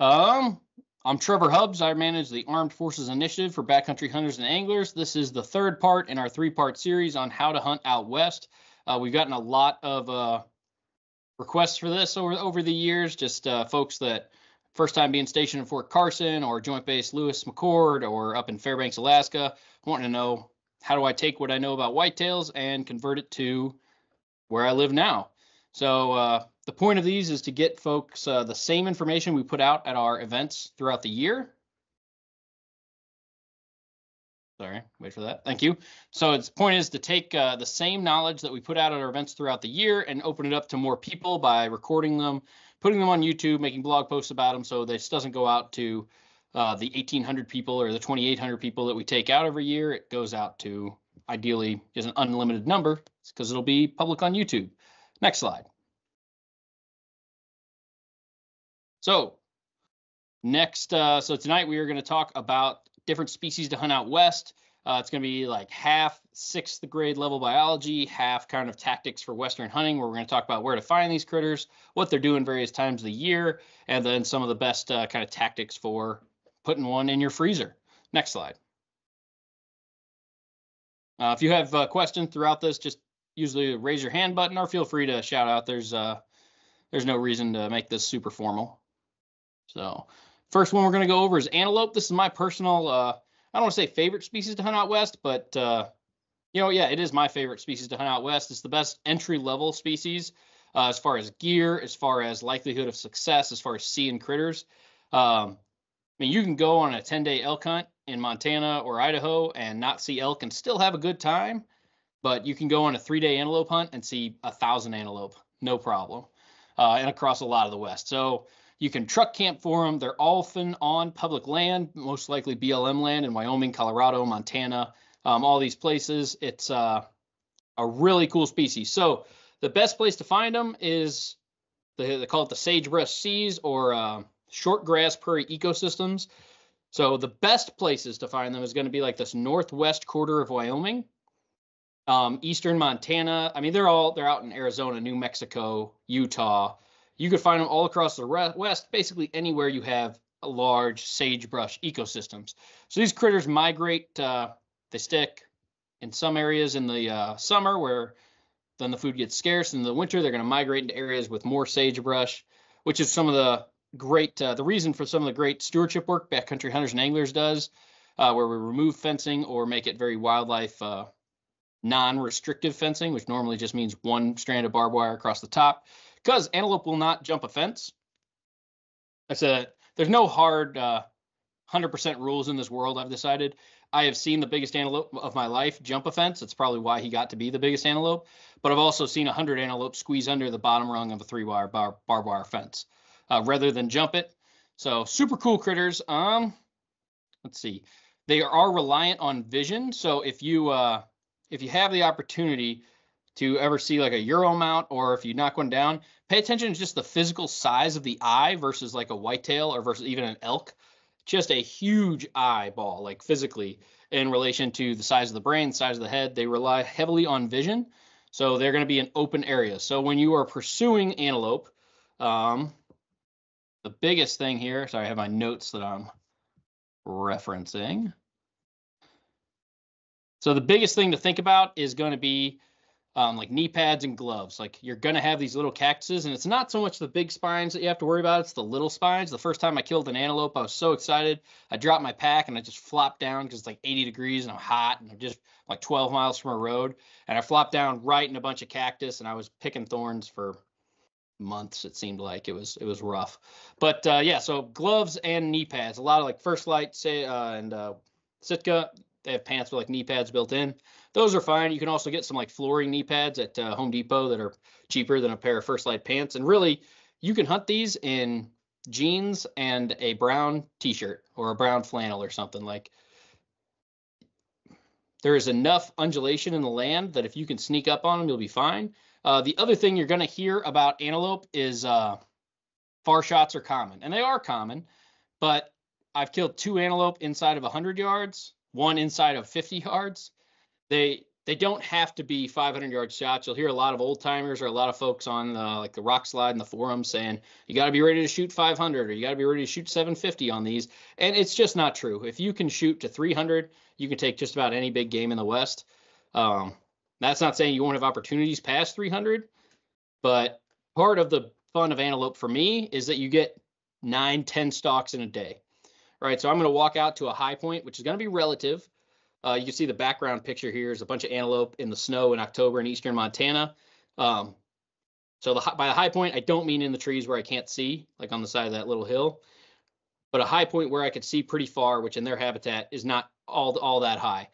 I'm Trevor Hubbs. I manage the Armed Forces Initiative for Backcountry Hunters and Anglers. This is the third part in our three-part series on how to hunt out west. We've gotten a lot of requests for this over the years, just folks that first time being stationed in Fort Carson or Joint Base Lewis-McChord or up in Fairbanks, Alaska, wanting to know, how do I take what I know about whitetails and convert it to where I live now? So the point of these is to get folks the same information we put out at our events throughout the year. Sorry, wait for that. Thank you. So its point is to take the same knowledge that we put out at our events throughout the year and open it up to more people by recording them, putting them on YouTube, making blog posts about them, so this doesn't go out to the 1,800 people or the 2,800 people that we take out every year. It goes out to, ideally, is an unlimited number because it'll be public on YouTube. Next slide. So next, so tonight we are going to talk about different species to hunt out west. It's going to be like half sixth grade level biology, half kind of tactics for western hunting, where we're going to talk about where to find these critters, what they're doing various times of the year, and then some of the best kind of tactics for putting one in your freezer. Next slide. If you have questions throughout this, just usually raise your hand button or feel free to shout out. There's no reason to make this super formal. So first one we're going to go over is antelope. This is my personal, I don't want to say favorite species to hunt out west, but, you know, yeah, it is my favorite species to hunt out west. It's the best entry level species as far as gear, as far as likelihood of success, as far as seeing critters. I mean, you can go on a 10-day elk hunt in Montana or Idaho and not see elk and still have a good time, but you can go on a 3-day antelope hunt and see 1,000 antelope, no problem, and across a lot of the West. So you can truck camp for them. They're often on public land, most likely BLM land in Wyoming, Colorado, Montana, all these places. It's a really cool species. So the best place to find them is, they call it the sagebrush seas or short grass prairie ecosystems. So the best places to find them is going to be like this northwest quarter of Wyoming, eastern Montana. I mean, they're out in Arizona, New Mexico, Utah. You could find them all across the West, basically anywhere you have a large sagebrush ecosystems. So these critters migrate. They stick in some areas in the summer, where then the food gets scarce. In the winter, they're going to migrate into areas with more sagebrush, which is some of the great, the reason for some of the great stewardship work Backcountry Hunters and Anglers does, where we remove fencing or make it very wildlife non-restrictive fencing, which normally just means one strand of barbed wire across the top, because antelope will not jump a fence. There's no hard 100% rules in this world, I've decided. I have seen the biggest antelope of my life jump a fence. That's probably why he got to be the biggest antelope. But I've also seen 100 antelope squeeze under the bottom rung of a 3-wire barbed wire fence, rather than jump it. So super cool critters. Let's see, they are reliant on vision. So if you have the opportunity to ever see like a Euro mount, or if you knock one down, pay attention to just the physical size of the eye versus like a whitetail or versus even an elk. Just a huge eyeball, like physically, in relation to the size of the brain, size of the head. They rely heavily on vision, so they're going to be in open areas. So when you are pursuing antelope, the biggest thing here, sorry, I have my notes that I'm referencing. So the biggest thing to think about is going to be like knee pads and gloves. Like, you're going to have these little cactuses, and it's not so much the big spines that you have to worry about. It's the little spines. The first time I killed an antelope, I was so excited. I dropped my pack and I just flopped down because it's like 80 degrees and I'm hot and I'm just like 12 miles from a road. And I flopped down right in a bunch of cactus, and I was picking thorns for months. It seemed like it was rough, but yeah. So gloves and knee pads. A lot of like First Light, say, and Sitka, they have pants with like knee pads built in. Those are fine. You can also get some like flooring knee pads at Home Depot that are cheaper than a pair of First Light pants. And really, you can hunt these in jeans and a brown t-shirt or a brown flannel or something. Like, there is enough undulation in the land that if you can sneak up on them, you'll be fine. The other thing you're going to hear about antelope is far shots are common, and they are common, but I've killed 2 antelope inside of 100 yards, 1 inside of 50 yards. They They don't have to be 500-yard shots. You'll hear a lot of old-timers or a lot of folks on like the Rock Slide and the forums saying, you got to be ready to shoot 500 or you got to be ready to shoot 750 on these. And it's just not true. If you can shoot to 300, you can take just about any big game in the West. That's not saying you won't have opportunities past 300, but part of the fun of antelope for me is that you get 9-10 stalks in a day. All right, so I'm going to walk out to a high point, which is going to be relative. You can see the background picture here is a bunch of antelope in the snow in October in eastern Montana. So by the high point, I don't mean in the trees where I can't see, like on the side of that little hill, but a high point where I could see pretty far, which in their habitat is not all that high.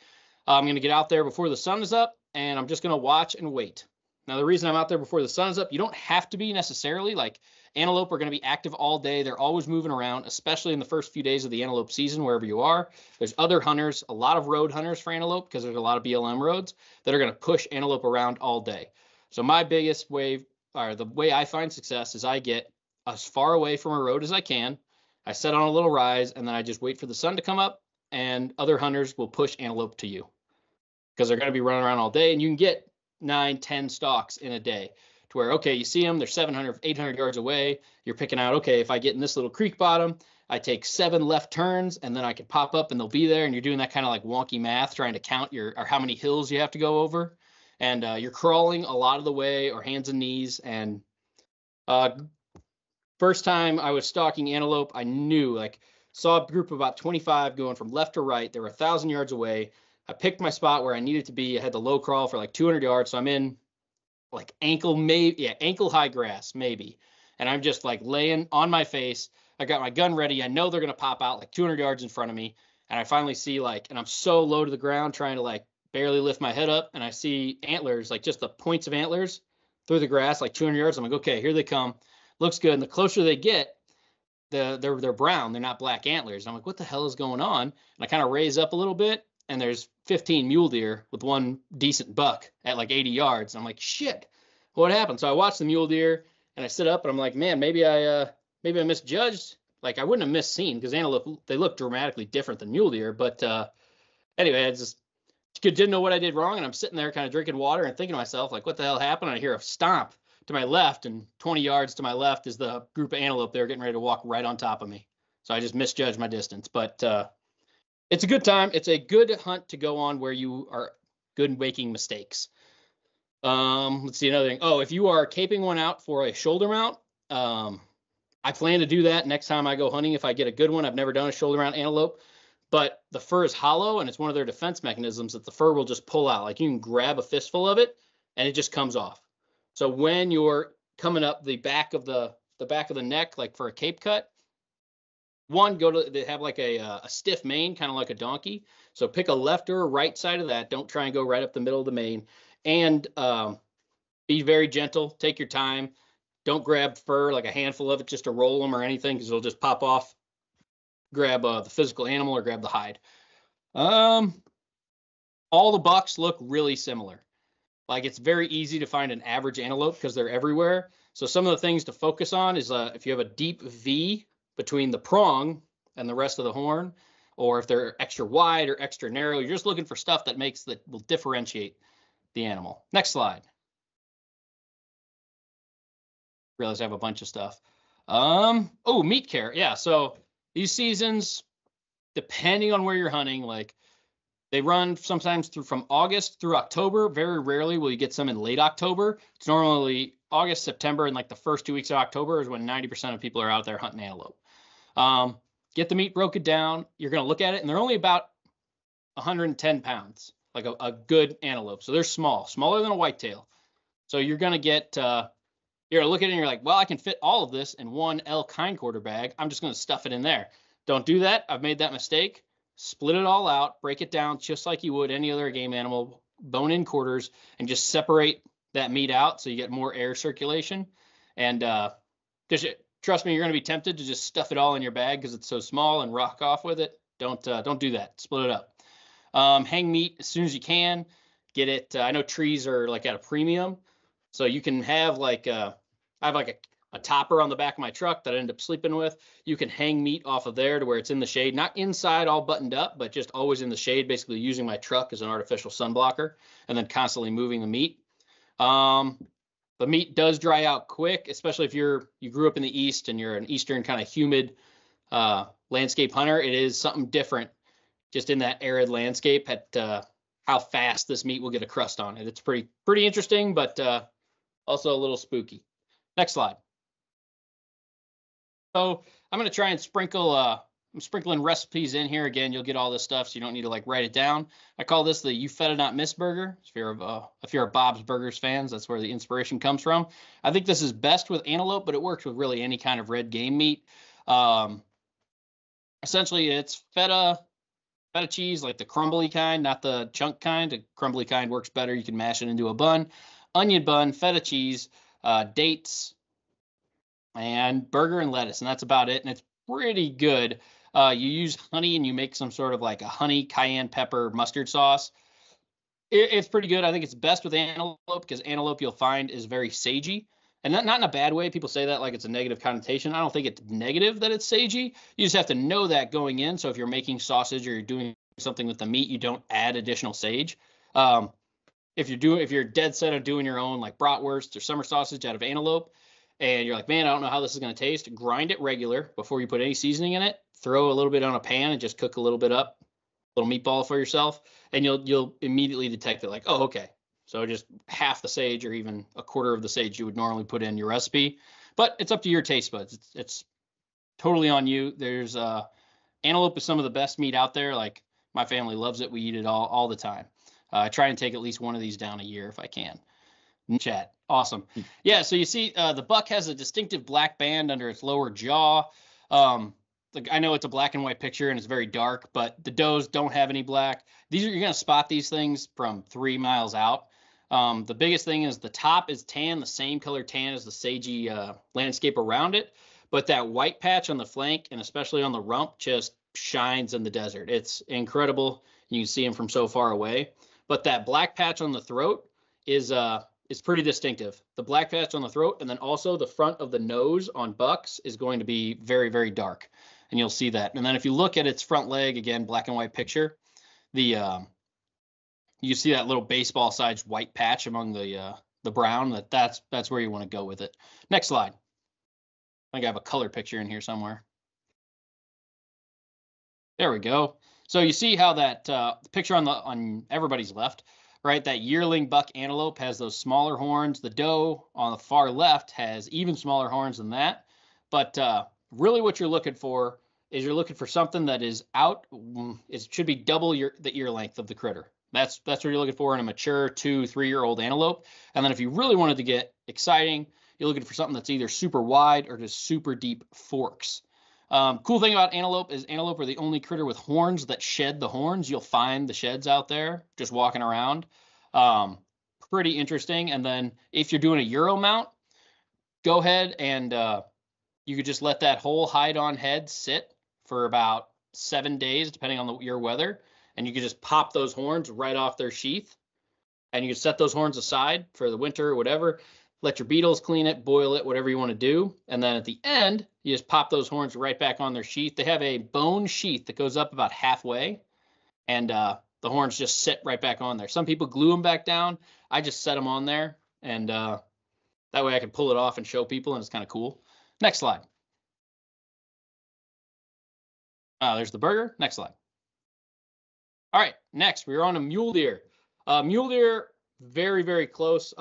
I'm going to get out there before the sun is up, and I'm just going to watch and wait. Now, the reason I'm out there before the sun is up, you don't have to be necessarily. Like, antelope are going to be active all day. They're always moving around, especially in the first few days of the antelope season, wherever you are. There's other hunters, a lot of road hunters for antelope because there's a lot of BLM roads that are going to push antelope around all day. So my biggest way, or the way I find success, is I get as far away from a road as I can. I set on a little rise, and then I just wait for the sun to come up, and other hunters will push antelope to you because they're going to be running around all day, and you can get 9-10 stalks in a day. To where, okay, you see them, they're 700, 800 yards away. You're picking out, okay, if I get in this little creek bottom, I take 7 left turns, and then I can pop up and they'll be there. And you're doing that kind of like wonky math, trying to count or how many hills you have to go over. And you're crawling a lot of the way or hands and knees. And first time I was stalking antelope, I knew, like, saw a group of about 25 going from left to right. They were 1,000 yards away. I picked my spot where I needed to be. I had the low crawl for like 200 yards. So I'm in like ankle high grass maybe, and I'm just like laying on my face. I got my gun ready. I know they're gonna pop out like 200 yards in front of me, and I finally see, like, and I'm so low to the ground trying to like barely lift my head up, and I see antlers, like just the points of antlers through the grass, like 200 yards. I'm like, okay, here they come. Looks good. And the closer they get, they're brown. They're not black antlers. And I'm like, what the hell is going on? And I kind of raise up a little bit, and there's 15 mule deer with one decent buck at like 80 yards. And I'm like, shit, what happened? So I watched the mule deer, and I sit up, and I'm like, man, maybe I misjudged. Like, I wouldn't have misseen, because antelope, they look dramatically different than mule deer. But anyway, I just didn't know what I did wrong. And I'm sitting there kind of drinking water and thinking to myself, like, what the hell happened? And I hear a stomp to my left, and 20 yards to my left is the group of antelope. They're getting ready to walk right on top of me. So I just misjudged my distance. But it's a good time. It's a good hunt to go on where you are good in making mistakes. Let's see, another thing. Oh, if you are caping one out for a shoulder mount, I plan to do that next time I go hunting if I get a good one. I've never done a shoulder mount antelope, but the fur is hollow, and it's one of their defense mechanisms that the fur will just pull out. Like, you can grab a fistful of it, and it just comes off. So when you're coming up the back of the back of the neck, like for a cape cut, they have like a stiff mane, kind of like a donkey. So pick a left or a right side of that. Don't try and go right up the middle of the mane. And be very gentle. Take your time. Don't grab fur, like a handful of it, just to roll them or anything, because it'll just pop off. Grab the physical animal or grab the hide. All the bucks look really similar. Like, it's very easy to find an average antelope because they're everywhere. So some of the things to focus on is if you have a deep V between the prong and the rest of the horn, or if they're extra wide or extra narrow, you're just looking for stuff that will differentiate the animal. Next slide. Realize I have a bunch of stuff. Oh, meat care. Yeah, so these seasons, depending on where you're hunting, like, they run sometimes from August through October. Very rarely will you get some in late October. It's normally August, September, and like the first 2 weeks of October is when 90% of people are out there hunting antelope. Get the meat broken down. You're going to look at it, and they're only about 110 pounds, like a good antelope. So they're small, smaller than a whitetail. So you're going to get, you're going to look at it and you're like, well, I can fit all of this in one elk hindquarter bag. I'm just going to stuff it in there. Don't do that. I've made that mistake. Split it all out, break it down just like you would any other game animal, bone in quarters, and just separate that meat out so you get more air circulation. And just trust me, you're going to be tempted to just stuff it all in your bag because it's so small and rock off with it. Don't do that. Split it up. Hang meat as soon as you can. Get it. I know trees are like at a premium, so you can have like I have like a topper on the back of my truck that I ended up sleeping with. You can hang meat off of there to where it's in the shade, not inside all buttoned up, but just always in the shade, basically using my truck as an artificial sun blocker and then constantly moving the meat. The meat does dry out quick, especially if you grew up in the East and you're an Eastern kind of humid landscape hunter. It is something different just in that arid landscape at how fast this meat will get a crust on it. It's pretty interesting, but also a little spooky. Next slide. So I'm going to try and sprinkle, I'm sprinkling recipes in here. Again, you'll get all this stuff, so you don't need to like write it down. I call this the You Feta Not Miss burger. If you're a Bob's Burgers fans, that's where the inspiration comes from. I think this is best with antelope, but it works with really any kind of red game meat. Essentially, it's feta cheese, like the crumbly kind, not the chunk kind. The crumbly kind works better. You can mash it into a bun, onion bun, feta cheese, dates, and burger and lettuce, and that's about it. And it's pretty good. You use honey and you make some sort of like a honey cayenne pepper mustard sauce. It's pretty good. I think it's best with antelope because antelope you'll find is very sagey, and not in a bad way. People say that like it's a negative connotation. I don't think it's negative that it's sagey. You just have to know that going in. So if you're making sausage or you're doing something with the meat, you don't add additional sage. If you're dead set on doing your own like bratwurst or summer sausage out of antelope, and you're like, man, I don't know how this is going to taste, grind it regular before you put any seasoning in it. Throw a little bit on a pan and just cook a little bit up, little meatball for yourself, and you'll immediately detect it like, oh, okay. So just half the sage or even a quarter of the sage you would normally put in your recipe. But it's up to your taste buds. It's totally on you. There's antelope is some of the best meat out there. Like my family loves it. We eat it all the time. I try and take at least one of these down a year if I can. Chat. Awesome. Yeah, so you see the buck has a distinctive black band under its lower jaw. Like I know it's a black and white picture and it's very dark, but the does don't have any black. You're going to spot these things from 3 miles out. The biggest thing is the top is tan, the same color tan as the sagey landscape around it. But that white patch on the flank and especially on the rump just shines in the desert. It's incredible. You can see them from so far away. But that black patch on the throat is pretty distinctive. The black patch on the throat and then also the front of the nose on bucks is going to be very, very dark. And you'll see that. And then if you look at its front leg, again, black and white picture, you see that little baseball sized white patch among the brown, that's where you want to go with it. Next slide. I think I have a color picture in here somewhere. There we go. So you see how that picture on everybody's left, right? That yearling buck antelope has those smaller horns. The doe on the far left has even smaller horns than that. But really what you're looking for is you're looking for something that is out. It should be double the ear length of the critter. That's what you're looking for in a mature 2-3-year-old antelope. And then if you really wanted to get exciting, you're looking for something that's either super wide or just super deep forks. Cool thing about antelope is antelope are the only critter with horns that shed the horns. You'll find the sheds out there just walking around. Pretty interesting. And then if you're doing a Euro mount, go ahead and you could just let that whole hide-on head sit for about 7 days, depending on your weather. And you could just pop those horns right off their sheath. And you can set those horns aside for the winter or whatever. Let your beetles clean it, boil it, whatever you want to do. And then at the end, you just pop those horns right back on their sheath. They have a bone sheath that goes up about halfway, and the horns just sit right back on there. Some people glue them back down. I just set them on there, and that way I can pull it off and show people, and it's kind of cool. Next slide. There's the burger. Next slide. All right, next, we're on a mule deer. Mule deer, very, very close.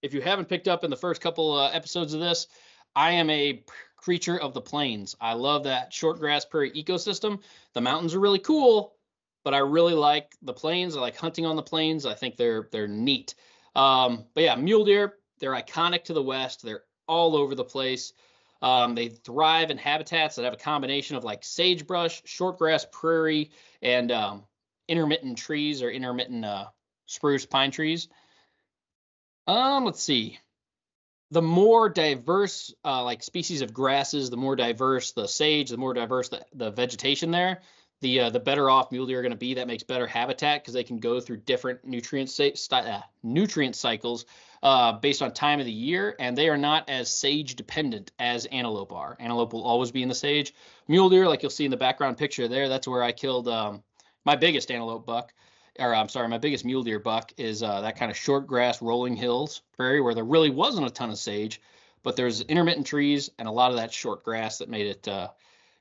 If you haven't picked up in the first couple episodes of this, I am a creature of the plains. I love that short grass prairie ecosystem. The mountains are really cool, but I really like the plains. I like hunting on the plains. I think they're neat. But yeah, mule deer, they're iconic to the West. They're all over the place. They thrive in habitats that have a combination of like sagebrush, short grass prairie, and intermittent trees or intermittent spruce pine trees. Let's see, the more diverse like species of grasses, the more diverse the sage, the more diverse the vegetation there, the better off mule deer are going to be. That makes better habitat because they can go through different nutrient cycles based on time of the year, and they are not as sage dependent as antelope are. Antelope will always be in the sage. Mule deer, like you'll see in the background picture there, that's where I killed my biggest antelope buck, or I'm sorry, my biggest mule deer buck is that kind of short grass rolling hills prairie where there really wasn't a ton of sage, but there's intermittent trees and a lot of that short grass that made it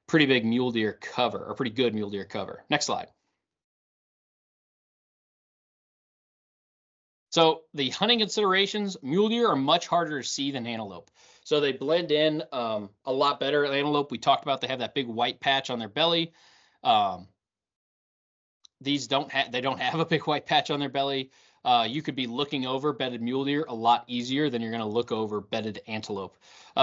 pretty big mule deer cover, or pretty good mule deer cover. Next slide. So the hunting considerations, mule deer are much harder to see than antelope. So they blend in a lot better. Antelope, we talked about, they have that big white patch on their belly. They don't have a big white patch on their belly. You could be looking over bedded mule deer a lot easier than you're going to look over bedded antelope.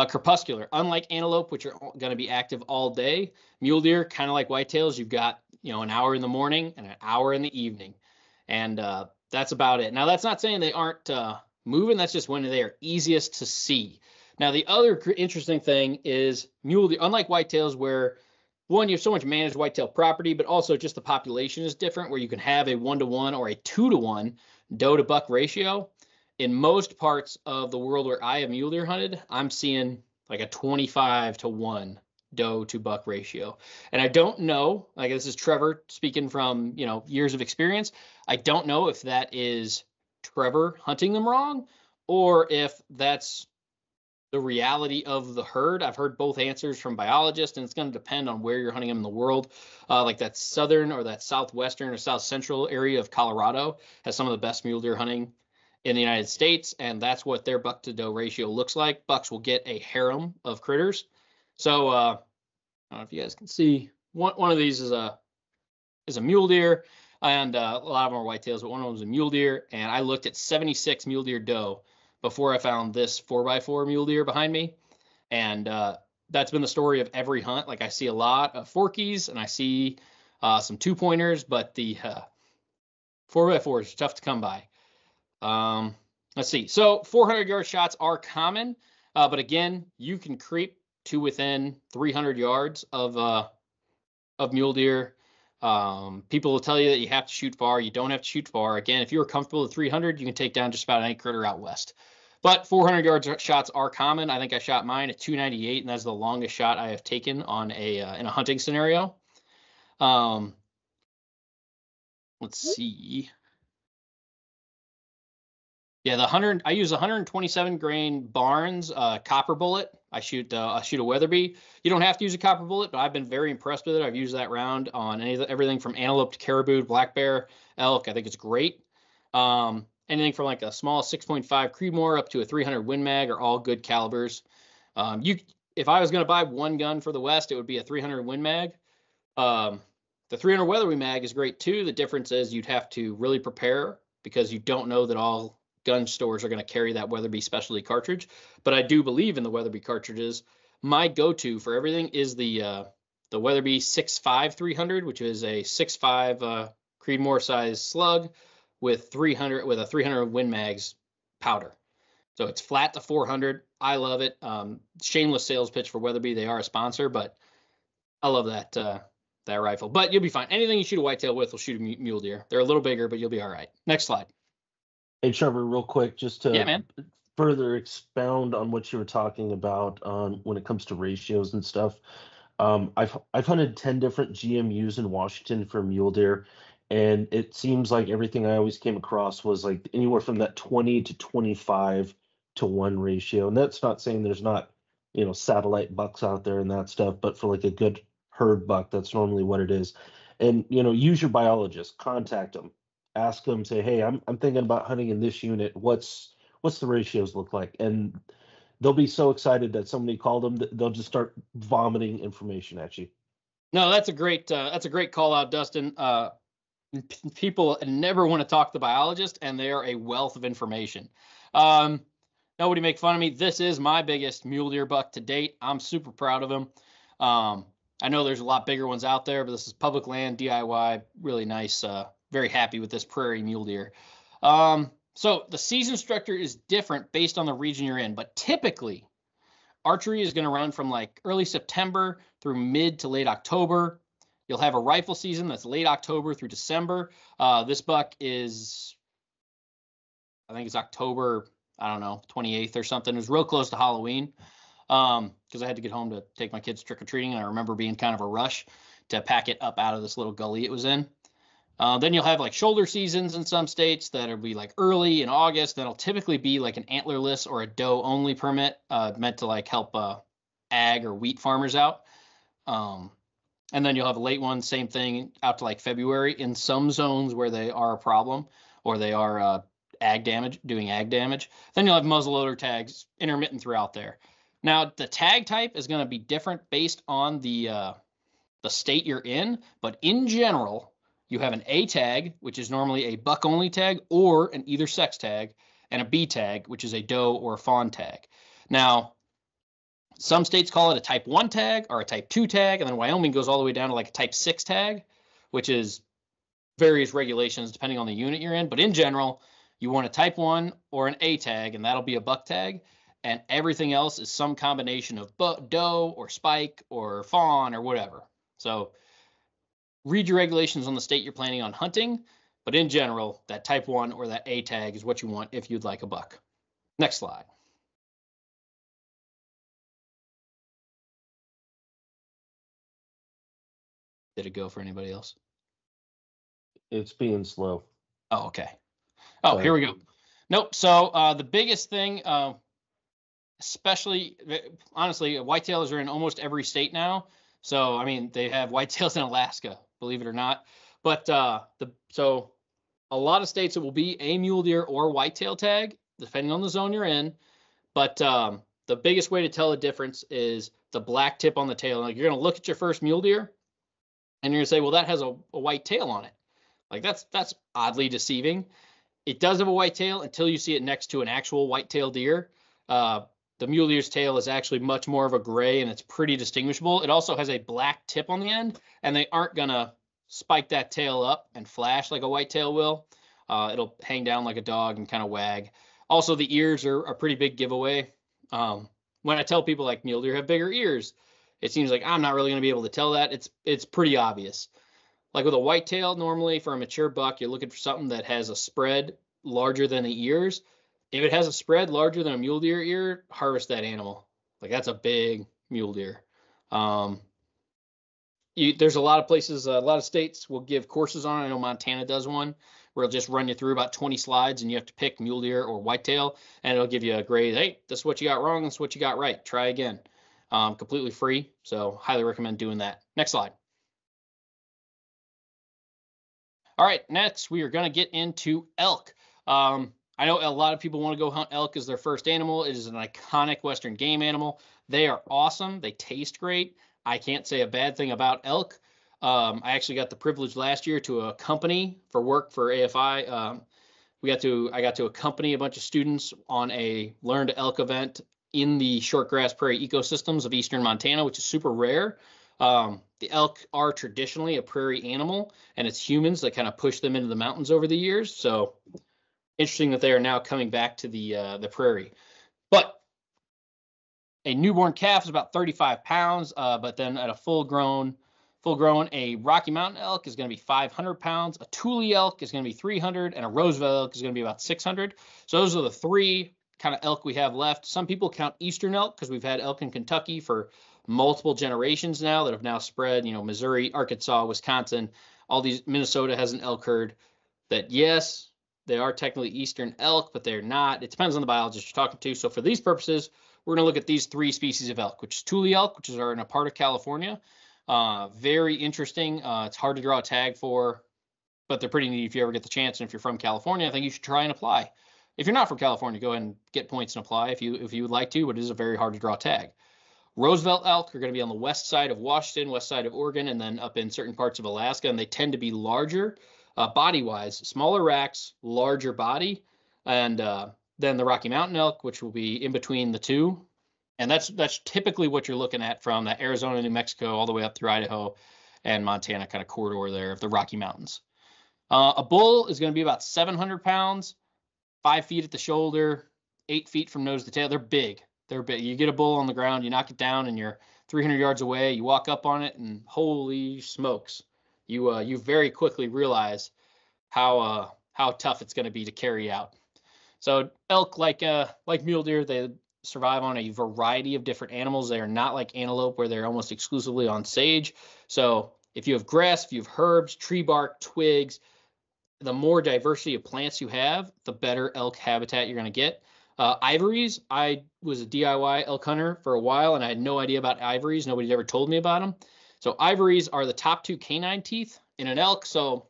Crepuscular, unlike antelope, which are going to be active all day, mule deer, kind of like whitetails, you've got, you know, an hour in the morning and an hour in the evening. And that's about it. Now, that's not saying they aren't moving. That's just when they are easiest to see. Now, the other interesting thing is mule deer, unlike whitetails, where, one, you have so much managed whitetail property, but also just the population is different, where you can have a 1-to-1 or a 2-to-1 doe to buck ratio. In most parts of the world where I have mule deer hunted, I'm seeing like a 25-to-1 doe to buck ratio. And I don't know, like this is Trevor speaking from, you know, years of experience. I don't know if that is Trevor hunting them wrong or if that's the reality of the herd. I've heard both answers from biologists, and it's going to depend on where you're hunting them in the world. Like that southern or that southwestern or south central area of Colorado has some of the best mule deer hunting in the United States, and that's what their buck to doe ratio looks like. Bucks will get a harem of critters. So I don't know if you guys can see, one of these is a mule deer, and a lot of them are whitetails, but one of them is a mule deer. And I looked at 76 mule deer doe before I found this 4x4 mule deer behind me. And that's been the story of every hunt. Like I see a lot of forkies and I see some 2-pointers, but the 4x4 is tough to come by. Let's see. So 400-yard shots are common, but again, you can creep to within 300 yards of mule deer. People will tell you that you have to shoot far. You don't have to shoot far. Again, if you're comfortable with 300, you can take down just about any critter out west. But 400-yard shots are common. I think I shot mine at 298, and that's the longest shot I have taken on in a hunting scenario. Let's see. Yeah, I use 127 grain Barnes copper bullet. I shoot a Weatherby. You don't have to use a copper bullet, but I've been very impressed with it. I've used that round on everything from antelope to caribou, black bear, elk. I think it's great. Anything from like a small 6.5 Creedmoor up to a 300 Win Mag are all good calibers. If I was going to buy one gun for the West, it would be a 300 Win Mag. The 300 Weatherby Mag is great too. The difference is you'd have to really prepare because you don't know that all gun stores are going to carry that Weatherby specialty cartridge, but I do believe in the Weatherby cartridges. My go-to for everything is the Weatherby 6.5 300, which is a 6.5 Creedmoor size slug with 300 Win Mag's powder. So it's flat to 400. I love it. Shameless sales pitch for Weatherby. They are a sponsor, but I love that rifle. But you'll be fine. Anything you shoot a whitetail with will shoot a mule deer. They're a little bigger, but you'll be all right. Next slide. Hey, Trevor, real quick, just to further expound on what you were talking about when it comes to ratios and stuff. I've hunted 10 different GMUs in Washington for mule deer, and it seems like everything I always came across was like anywhere from that 20 to 25 to 1 ratio. And that's not saying there's not, you know, satellite bucks out there and that stuff, but for like a good herd buck, that's normally what it is. And, you know, use your biologist, contact them. Ask them, say, hey, I'm thinking about hunting in this unit. What's the ratios look like? And they'll be so excited that somebody called them that they'll just start vomiting information at you. No, that's a great call out, Dustin. People never want to talk to the biologist, and they are a wealth of information. Nobody make fun of me. This is my biggest mule deer buck to date. I'm super proud of him. I know there's a lot bigger ones out there, but this is public land, DIY, really nice. Very happy with this prairie mule deer. So the season structure is different based on the region you're in, but typically archery is going to run from like early September through mid to late October. You'll have a rifle season that's late October through December. This buck is, I think it's October, I don't know, 28th or something. It was real close to Halloween because I had to get home to take my kids trick-or-treating, and I remember being kind of a rush to pack it up out of this little gully it was in. Then you'll have like shoulder seasons in some states that'll be like early in August. That'll typically be like an antlerless or a doe only permit meant to like help ag or wheat farmers out. And then you'll have a late one, same thing, out to like February in some zones where they are a problem or they are doing ag damage. Then you'll have muzzleloader tags intermittent throughout there. Now the tag type is going to be different based on the state you're in, but in general, you have an A tag, which is normally a buck only tag or an either sex tag, and a B tag, which is a doe or a fawn tag. Now, some states call it a type 1 tag or a type 2 tag, and then Wyoming goes all the way down to like a type 6 tag, which is various regulations depending on the unit you're in. But in general, you want a type 1 or an A tag, and that'll be a buck tag. And everything else is some combination of doe or spike or fawn or whatever. So read your regulations on the state you're planning on hunting, but in general, that type 1 or that A tag is what you want if you'd like a buck. Next slide. Did it go for anybody else? It's being slow. Oh, okay. Oh, sorry. Here we go. Nope. So the biggest thing, especially, honestly, whitetails are in almost every state now. So, I mean, they have whitetails in Alaska, believe it or not. But so a lot of states, it will be a mule deer or whitetail tag, depending on the zone you're in. But the biggest way to tell the difference is the black tip on the tail. Like, you're going to look at your first mule deer, and you're going to say, well, that has a white tail on it. Like, that's oddly deceiving. It does have a white tail until you see it next to an actual whitetail deer. The mule deer's tail is actually much more of a gray, and it's pretty distinguishable. It also has a black tip on the end, and they aren't going to spike that tail up and flash like a whitetail will. It'll hang down like a dog and kind of wag. Also, the ears are a pretty big giveaway. When I tell people like mule deer have bigger ears, it seems like I'm not really going to be able to tell that. It's pretty obvious. Like with a whitetail, normally for a mature buck, you're looking for something that has a spread larger than the ears. If it has a spread larger than a mule deer ear, harvest that animal. Like, that's a big mule deer. There's a lot of places, a lot of states will give courses on it. I know Montana does one where it'll just run you through about 20 slides, and you have to pick mule deer or whitetail, and it'll give you a grade. Hey, this is what you got wrong. This is what you got right. Try again. Completely free. So highly recommend doing that. Next slide. All right, next we are going to get into elk. I know a lot of people want to go hunt elk as their first animal. It is an iconic Western game animal. They are awesome. They taste great. I can't say a bad thing about elk. I actually got the privilege last year to accompany for work for AFI. I got to accompany a bunch of students on a Learn to Elk event in the shortgrass prairie ecosystems of Eastern Montana, which is super rare. The elk are traditionally a prairie animal, and it's humans that kind of push them into the mountains over the years. So interesting that they are now coming back to the prairie. But a newborn calf is about 35 pounds, but then at a full grown, a Rocky Mountain elk is going to be 500 pounds, a Tule elk is going to be 300, and a Roosevelt elk is going to be about 600. So those are the three kind of elk we have left. Some people count Eastern elk because we've had elk in Kentucky for multiple generations now that have now spread, you know, Missouri, Arkansas, Wisconsin, all these. Minnesota has an elk herd that, yes, they are technically Eastern elk, but they're not. It depends on the biologist you're talking to. So for these purposes, we're going to look at these three species of elk, which is Tule elk, which is in a part of California. Very interesting. It's hard to draw a tag for, but they're pretty neat if you ever get the chance. And if you're from California, I think you should try and apply. If you're not from California, go ahead and get points and apply if you would like to, but it is a very hard to draw tag. Roosevelt elk are going to be on the west side of Washington, west side of Oregon, and then up in certain parts of Alaska, and they tend to be larger. Body-wise, smaller racks, larger body, and then the Rocky Mountain elk, which will be in between the two. And that's typically what you're looking at from the Arizona, New Mexico, all the way up through Idaho and Montana kind of corridor there of the Rocky Mountains. A bull is going to be about 700 pounds, 5 feet at the shoulder, 8 feet from nose to tail. They're big. You get a bull on the ground, you knock it down, and you're 300 yards away, you walk up on it, and holy smokes, you very quickly realize how tough it's going to be to carry out. So elk, like mule deer, they survive on a variety of different animals. They are not like antelope, where they're almost exclusively on sage. So if you have grass, if you have herbs, tree bark, twigs, the more diversity of plants you have, the better elk habitat you're going to get. Ivories, I was a DIY elk hunter for a while, and I had no idea about ivories. Nobody's ever told me about them. So ivories are the top two canine teeth in an elk. So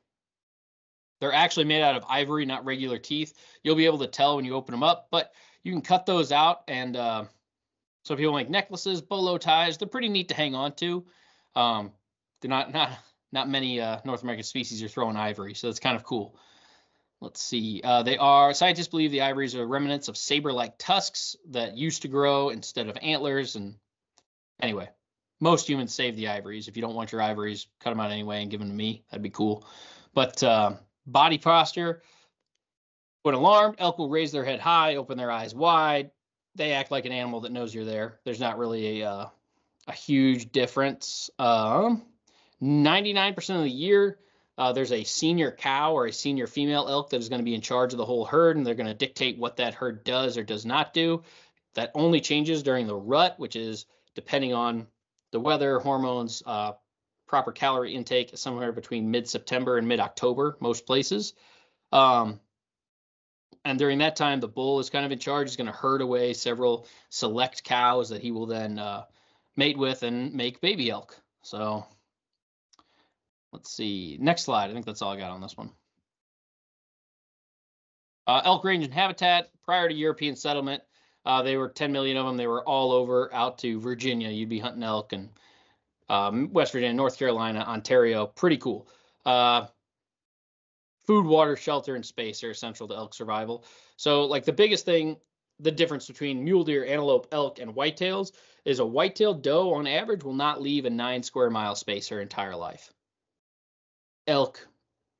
they're actually made out of ivory, not regular teeth. You'll be able to tell when you open them up, but you can cut those out. And so people make necklaces, bolo ties. They're pretty neat to hang on to. They're not many North American species are throwing ivory, so that's kind of cool. Let's see. Scientists believe the ivories are remnants of saber-like tusks that used to grow instead of antlers. And anyway, most humans save the ivories. If you don't want your ivories, cut them out anyway and give them to me. That'd be cool. But body posture. When alarmed, elk will raise their head high, open their eyes wide. They act like an animal that knows you're there. There's not really a huge difference. 99% of the year, there's a senior cow or a senior female elk that is going to be in charge of the whole herd, and they're going to dictate what that herd does or does not do. That only changes during the rut, which is depending on the weather, hormones, proper calorie intake, somewhere between mid-September and mid-October, most places. And during that time, the bull is kind of in charge. He's going to herd away several select cows that he will then mate with and make baby elk. So let's see. Next slide. I think that's all I got on this one. Elk range and habitat. Prior to European settlement, they were 10 million of them. They were all over out to Virginia. You'd be hunting elk in West Virginia, North Carolina, Ontario. Pretty cool. Food, water, shelter, and space are essential to elk survival. So like the biggest thing, the difference between mule deer, antelope, elk, and whitetails is a whitetail doe on average will not leave a 9 square mile space her entire life. Elk,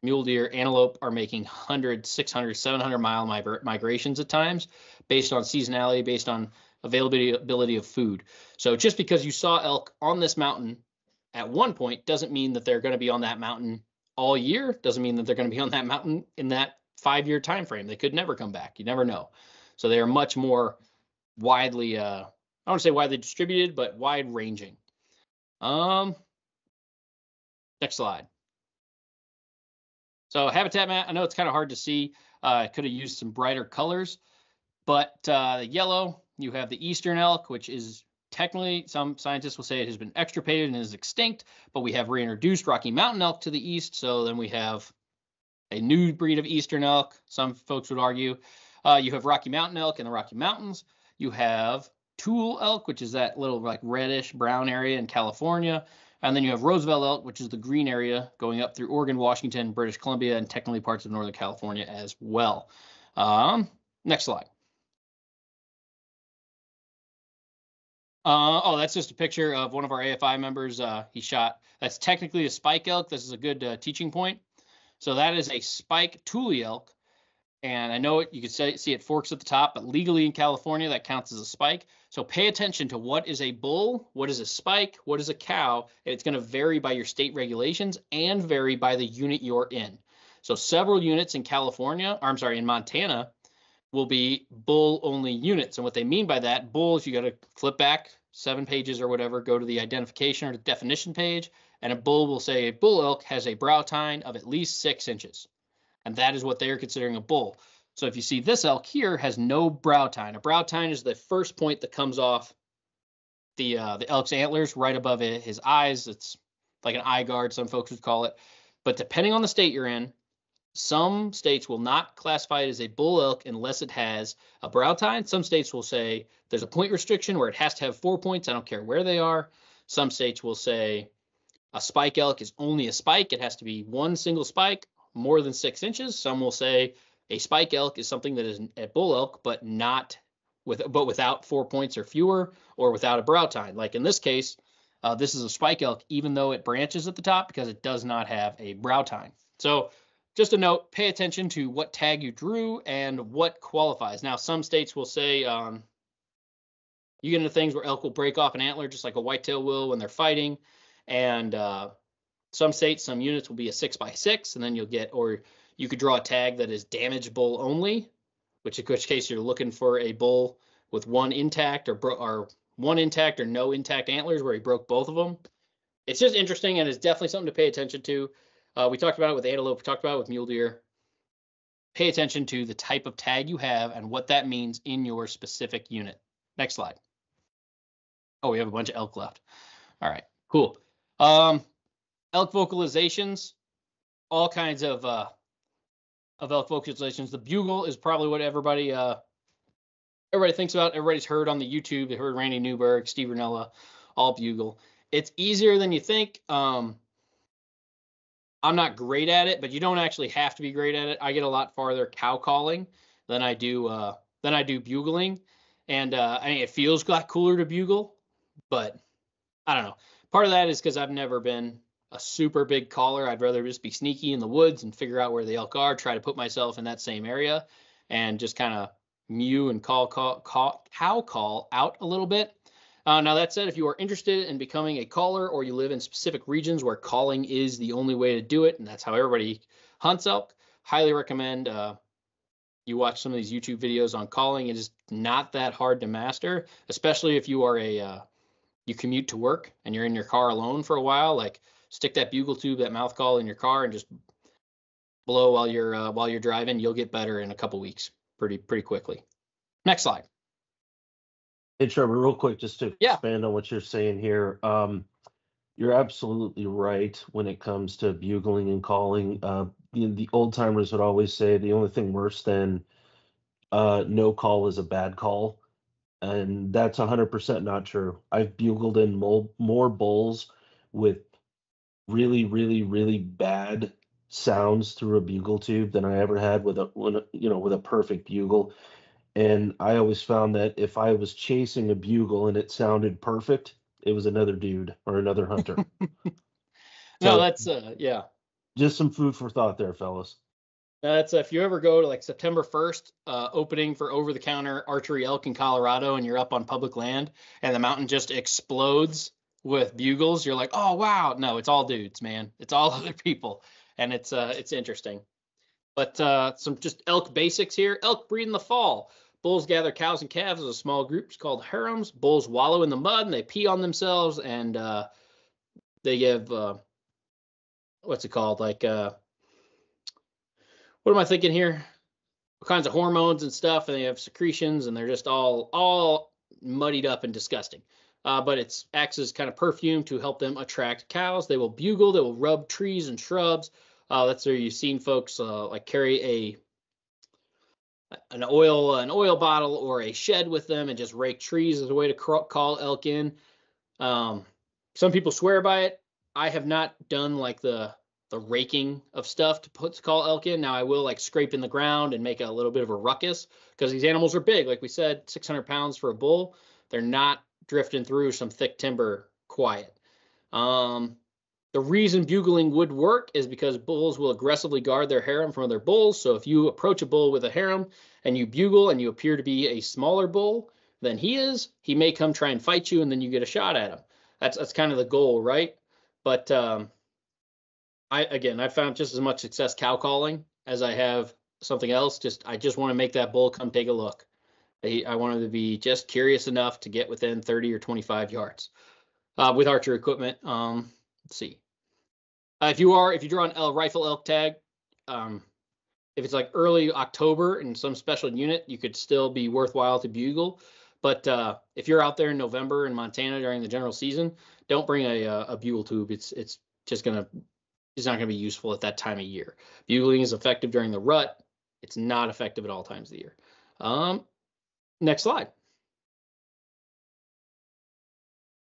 mule deer, antelope are making 100, 600, 700 mile migrations at times based on seasonality, based on availability of food. So just because you saw elk on this mountain at one point doesn't mean that they're going to be on that mountain all year, doesn't mean that they're going to be on that mountain in that 5-year time frame. They could never come back. You never know. So they are much more widely, I don't want to say widely distributed, but wide ranging. Next slide. So habitat map, I know it's kind of hard to see. I could have used some brighter colors, but yellow, you have the eastern elk, which is technically, some scientists will say it has been extirpated and is extinct, but we have reintroduced Rocky Mountain elk to the east. So then we have a new breed of eastern elk, some folks would argue. You have Rocky Mountain elk in the Rocky Mountains. You have Tule elk, which is that little like reddish brown area in California. And then you have Roosevelt elk, which is the green area going up through Oregon, Washington, British Columbia, and technically parts of Northern California as well. Next slide. Oh, that's just a picture of one of our AFI members. He shot. That's technically a spike elk. This is a good teaching point. So that is a spike Tule elk. And I know it, you can see it forks at the top, but legally in California, that counts as a spike. So pay attention to what is a bull, what is a spike, what is a cow, and it's going to vary by your state regulations and vary by the unit you're in. So several units in California, or I'm sorry, in Montana, will be bull-only units. And what they mean by that, bulls, you got to flip back 7 pages or whatever, go to the identification or the definition page, and a bull will say a bull elk has a brow tine of at least 6 inches. And that is what they are considering a bull. So if you see this elk here has no brow tine. A brow tine is the first point that comes off the elk's antlers right above his eyes. It's like an eye guard, some folks would call it. But depending on the state you're in, some states will not classify it as a bull elk unless it has a brow tine. Some states will say there's a point restriction where it has to have 4 points. I don't care where they are. Some states will say a spike elk is only a spike. It has to be one single spike, more than 6 inches. Some will say a spike elk is something that is a bull elk, but not with, but without 4 points or fewer, or without a brow tine. Like in this case, this is a spike elk, even though it branches at the top because it does not have a brow tine. So just a note, pay attention to what tag you drew and what qualifies. Now, some states will say You get into things where elk will break off an antler just like a whitetail will when they're fighting. And some states, some units will be a 6x6, and then you'll get, or you could draw a tag that is damaged bull only, which in which case you're looking for a bull with one intact or one intact or no intact antlers where he broke both of them. It's just interesting, and it's definitely something to pay attention to. We talked about it with antelope, we talked about it with mule deer. Pay attention to the type of tag you have and what that means in your specific unit. Next slide. Oh, we have a bunch of elk left. All right, cool. Elk vocalizations, all kinds of elk vocalizations. The bugle is probably what everybody thinks about. Everybody's heard on the YouTube. They heard Randy Newberg, Steve Rinella, all bugle. It's easier than you think. I'm not great at it, but you don't actually have to be great at it. I get a lot farther cow calling than I do bugling, and I mean, it feels a lot cooler to bugle, but I don't know. Part of that is because I've never been a super big caller. I'd rather just be sneaky in the woods and figure out where the elk are, try to put myself in that same area, and just kind of mew and cow call out a little bit. Now, that said, if you are interested in becoming a caller or you live in specific regions where calling is the only way to do it, and that's how everybody hunts elk, highly recommend you watch some of these YouTube videos on calling. It is not that hard to master, especially if you are you commute to work and you're in your car alone for a while. Like, stick that bugle tube, that mouth call in your car and just blow while you're driving. You'll get better in a couple weeks pretty quickly. Next slide. Hey, Trevor, real quick, just to expand on what you're saying here. You're absolutely right when it comes to bugling and calling. You know, the old timers would always say the only thing worse than no call is a bad call. And that's 100% not true. I've bugled in more bulls with really, really, really bad sounds through a bugle tube than I ever had with a perfect bugle. And I always found that if I was chasing a bugle and it sounded perfect, it was another dude or another hunter. No, that's, yeah. Just some food for thought there, fellas. That's if you ever go to like September 1st, opening for over-the-counter archery elk in Colorado, and you're up on public land and the mountain just explodes with bugles. You're like, oh, wow. No, it's all dudes, man. It's all other people. And it's interesting. But some just elk basics here. Elk breed in the fall. Bulls gather cows and calves as a small group called harems. Bulls wallow in the mud and they pee on themselves, and they give what's it called? Like what am I thinking here? All kinds of hormones and stuff, and they have secretions, and they're just all muddied up and disgusting. But it acts as kind of perfume to help them attract cows. They will bugle. They will rub trees and shrubs. That's where you've seen folks like carry an oil bottle or a shed with them and just rake trees as a way to call elk in. Some people swear by it. I have not done like the raking of stuff to call elk in. Now I will like scrape in the ground and make a little bit of a ruckus because these animals are big. Like we said, 600 pounds for a bull. They're not drifting through some thick timber quiet. The reason bugling would work is because bulls will aggressively guard their harem from other bulls. So if you approach a bull with a harem and you bugle and you appear to be a smaller bull than he is, he may come try and fight you, and then you get a shot at him. That's kind of the goal, right? But I found just as much success cow calling as I have something else. I just want to make that bull come take a look. I want him to be just curious enough to get within 30 or 25 yards with archer equipment. Let's see. If you draw a rifle elk tag, if it's like early October in some special unit, you could still be worthwhile to bugle. But if you're out there in November in Montana during the general season, don't bring a bugle tube. It's not gonna be useful at that time of year. Bugling is effective during the rut. It's not effective at all times of the year. Next slide.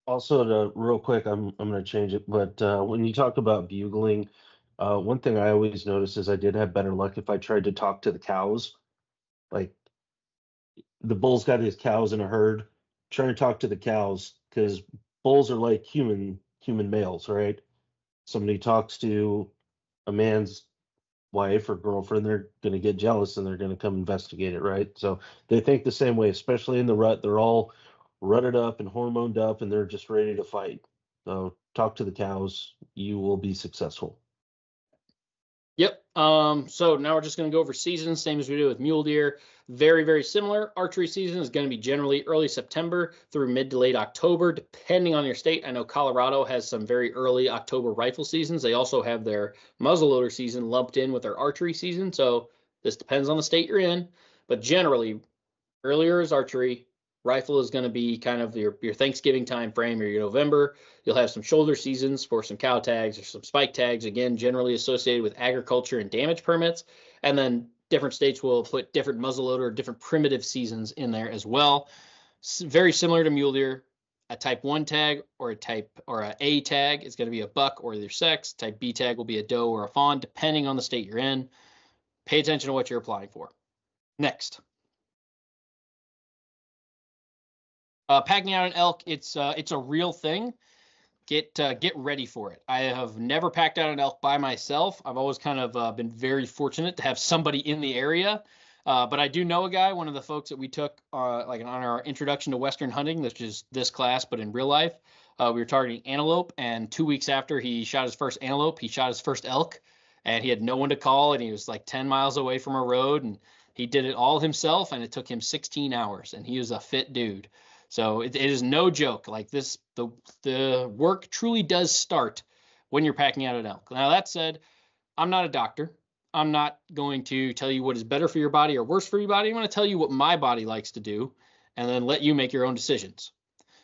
Also, real quick, I'm going to change it, but when you talk about bugling, one thing I always notice is I did have better luck if I tried to talk to the cows. Like, the bull's got his cows in a herd, trying to talk to the cows, because bulls are like human males, right? Somebody talks to a man's wife or girlfriend, they're going to get jealous and they're going to come investigate it, right? So they think the same way, especially in the rut. They're all rutted up and hormoned up, and they're just ready to fight. So talk to the cows. You will be successful. Yep. So now we're just going to go over seasons, same as we do with mule deer. Very, very similar. Archery season is going to be generally early September through mid to late October, depending on your state. I know Colorado has some very early October rifle seasons. They also have their muzzleloader season lumped in with their archery season. So this depends on the state you're in. But generally, earlier is archery. Rifle is going to be kind of your Thanksgiving time frame or your November. You'll have some shoulder seasons for some cow tags or some spike tags, again, generally associated with agriculture and damage permits. And then different states will put different muzzleloader or different primitive seasons in there as well. Very similar to mule deer, a type 1 tag or a A tag is going to be a buck or their sex. Type B tag will be a doe or a fawn, depending on the state you're in. Pay attention to what you're applying for. Next. Packing out an elk, it's a real thing. Get ready for it. I have never packed out an elk by myself. I've always kind of been very fortunate to have somebody in the area. But I do know a guy, one of the folks that we took like on our introduction to Western hunting, which is this class, but in real life, we were targeting antelope. And 2 weeks after he shot his first antelope, he shot his first elk, and he had no one to call, and he was like 10 miles away from a road, and he did it all himself, and it took him 16 hours, and he was a fit dude. So it is no joke. Like this, the work truly does start when you're packing out an elk. Now, that said, I'm not a doctor. I'm not going to tell you what is better for your body or worse for your body. I'm going to tell you what my body likes to do and then let you make your own decisions.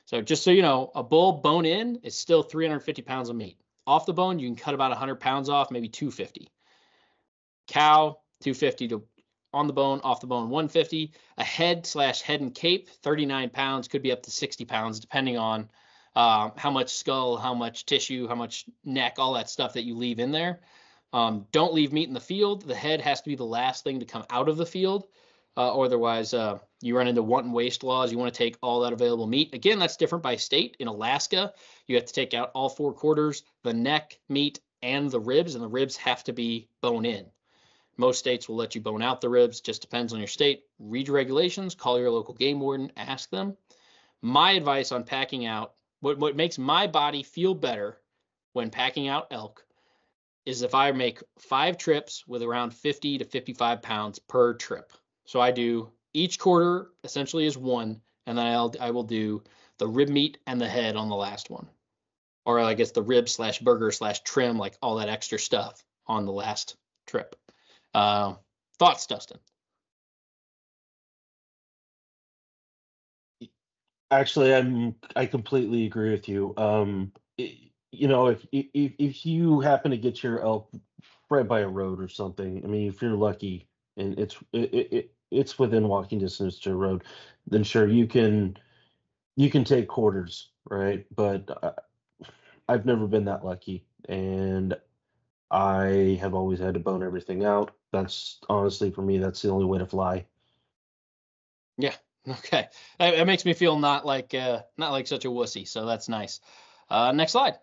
So just so you know, a bull bone in is still 350 pounds of meat. Off the bone, you can cut about 100 pounds off, maybe 250. Cow, 250 to on the bone, off the bone, 150. A head/head and cape, 39 pounds, could be up to 60 pounds, depending on how much skull, how much tissue, how much neck, all that stuff that you leave in there. Don't leave meat in the field. The head has to be the last thing to come out of the field. Otherwise, you run into wanton waste laws. You want to take all that available meat. Again, that's different by state. In Alaska, you have to take out all four quarters, the neck, meat, and the ribs have to be bone in. Most states will let you bone out the ribs. Just depends on your state. Read your regulations. Call your local game warden. Ask them. My advice on packing out, what makes my body feel better when packing out elk is if I make 5 trips with around 50 to 55 pounds per trip. So I do each quarter essentially is one, and then I will do the rib meat and the head on the last one. Or I guess the rib/burger/trim, like all that extra stuff on the last trip. Thoughts, Dustin? Actually, I completely agree with you. If you happen to get your elk right by a road or something, I mean, if you're lucky and it's within walking distance to a road, then sure, you can take quarters, right? But I've never been that lucky, and I have always had to bone everything out. That's honestly, for me, that's the only way to fly. Yeah. Okay. It makes me feel not like such a wussy. So that's nice. Next slide.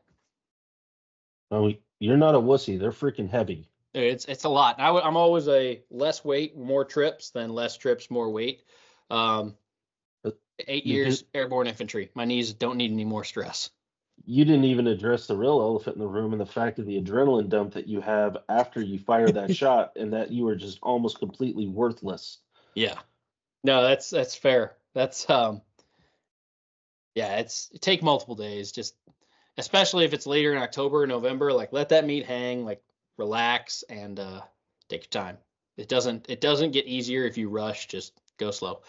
Oh, you're not a wussy. They're freaking heavy. It's a lot. I'm always a less weight, more trips than less trips, more weight. 8 years airborne infantry. My knees don't need any more stress. You didn't even address the real elephant in the room and the fact of the adrenaline dump that you have after you fire that shot, and that you are just almost completely worthless. Yeah, no, that's fair. That's it take multiple days, just especially if it's later in October or November. Like, let that meat hang, like relax and take your time. It doesn't get easier if you rush. Just go slow.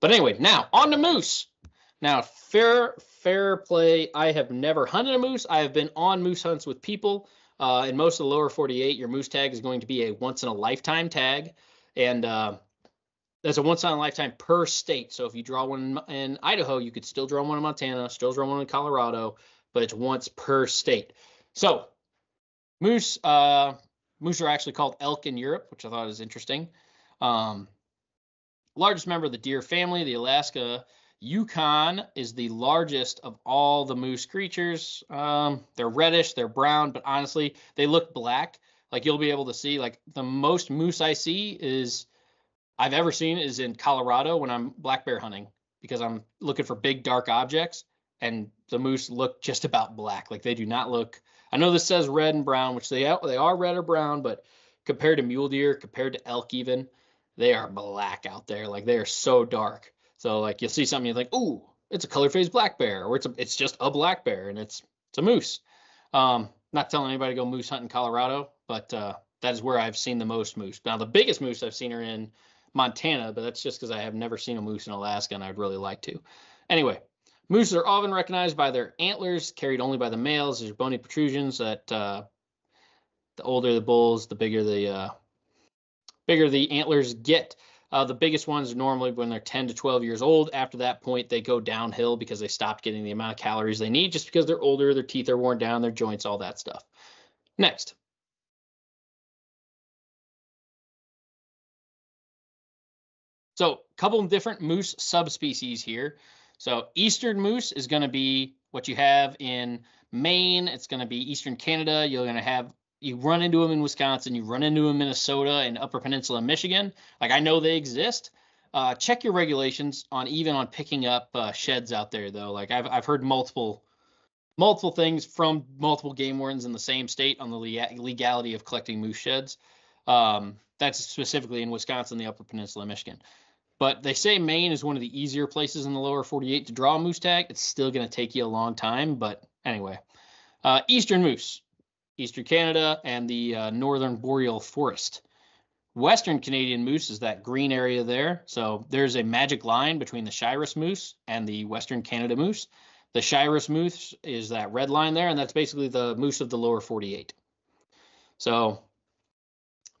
But anyway, now on to moose. Now, fair play. I have never hunted a moose. I have been on moose hunts with people. In most of the lower 48, your moose tag is going to be a once-in-a-lifetime tag. And that's a once-in-a-lifetime per state. So if you draw one in Idaho, you could still draw one in Montana, still draw one in Colorado, but it's once per state. So moose are actually called elk in Europe, which I thought was interesting. Largest member of the deer family, the Alaska Yukon is the largest of all the moose creatures. They're reddish, they're brown, but honestly, they look black. Like, you'll be able to see, like, the most moose I've ever seen is in Colorado when I'm black bear hunting, because I'm looking for big dark objects, and the moose look just about black. Like they do not look, I know this says red and brown, which they are red or brown, but compared to mule deer, compared to elk even, they are black out there. Like they are so dark. So like you'll see something, you're like, ooh, it's a color phase black bear, or it's just a black bear, and it's a moose. Not telling anybody to go moose hunt in Colorado, but that is where I've seen the most moose. Now the biggest moose I've seen are in Montana, but that's just because I have never seen a moose in Alaska, and I'd really like to. Anyway, moose are often recognized by their antlers, carried only by the males. There's bony protrusions that the older the bulls, the bigger the antlers get. The biggest ones are normally when they're 10 to 12 years old. After that point, they go downhill because they stopped getting the amount of calories they need just because they're older, their teeth are worn down, their joints, all that stuff. Next. So a couple of different moose subspecies here. So eastern moose is going to be what you have in Maine. It's going to be eastern Canada. You're going to have, you run into them in Wisconsin, you run into them in Minnesota and Upper Peninsula, Michigan. Like I know they exist. Check your regulations on even on picking up sheds out there though. Like I've heard multiple things from multiple game wardens in the same state on the legality of collecting moose sheds. That's specifically in Wisconsin, the Upper Peninsula, Michigan. But they say Maine is one of the easier places in the lower 48 to draw a moose tag. It's still going to take you a long time, but anyway. Eastern moose. Eastern Canada and the northern boreal forest. Western Canadian moose is that green area there. So there's a magic line between the Shiras moose and the Western Canada moose. The Shiras moose is that red line there, and that's basically the moose of the lower 48. So